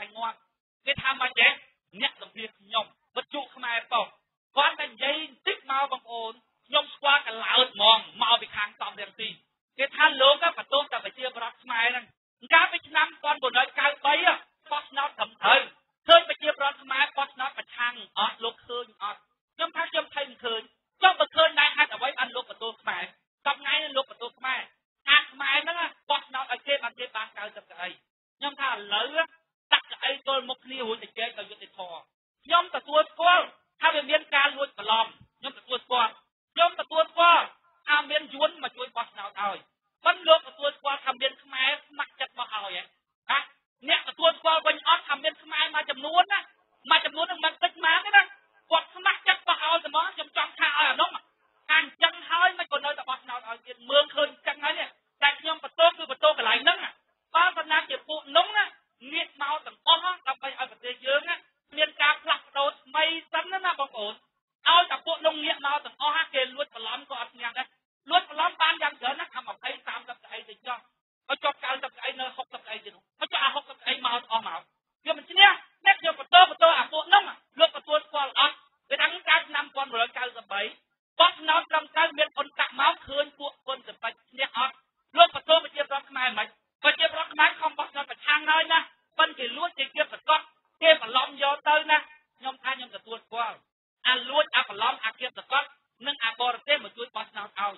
ai ngoan cái tham mà chết nhặt làm việc nhom vật dụng không ai bỏ quan thành dây tích mau bằng ồn nhom qua cả lão mòn mau bị kháng tòng đèn tì cái than lớn các bạn tôm ta phải chia bớt mai rằng cá bích năm con của nó cao bấy á bớt nó thầm thơi thơi phải chia bớt mai bớt nó phải thăng ọt lục khơi ọt nhom thăng nhom thay khơi trong bậc khơi này hai ở với ăn lục và tôm mai trong ngay lục và tôm mai ăn mai đó là bớt nó ở trên bàn trên bàn cao tập cái nhom thà lỡ á đặt cái tôi một ly hồi thì chơi tôi vô thì thò nhom ta tua qua tham về miền cao luôn cả lòm nhom ta tua qua nhom ta tua qua tham miền duốn mà chui bớt nào thôi vẫn luôn ta tua qua tham miền khmer mặc chặt vào hào vậy á nhẹ ta tua qua bên ót tham miền khmer mà chầm nuốt á mà chầm nuốt thằng bạn tích má cái đó quật mặc chặt vào hào thì nó chầm chọn thà ở đó mà ăn chân hơi mà còn nơi ta bớt nào thôi tiền mương hơn chân ấy nè đặt nhom ta tua cứ ta tua cái lại nấng à ba phần năm chỉ phụ núng á nghiệt máu tầng ốm á, tao phải ở cái dương á, nghiệt cá lắc đầu mây sắn nó là bằng ổn. Ao tập bộ nông nghiệt máu tầng ốm á kề luôn và lắm có ăn nhang đấy, luôn và lắm ban nhang chớ nó tham học ấy tam tập cái gì cho, nó cho cao tập cái nơi học tập cái gì đó, nó cho học tập cái máu ốm máu. Giờ mình xin nhá, nét giờ bắt tơ bắt tơ à bộ nông à, luôn bắt tơ qua ăn, cái đắng cá năm con rồi cao tập bảy, bắt nó trong cái miệng con tạc máu khơi cuộn con tập bảy nhét ăn, luôn bắt tơ bây giờ bắt mai mày. Và chế bác máy không bác nó phải thang nơi nha. Vân chỉ luôn chế kia phải có. Kia phải lòng gió tới nha. Nhóm thay nhóm sẽ tuôn qua. À luôn à phải lòng à kia phải có. Nhưng à bỏ ra thế mà chui bác nó thôi.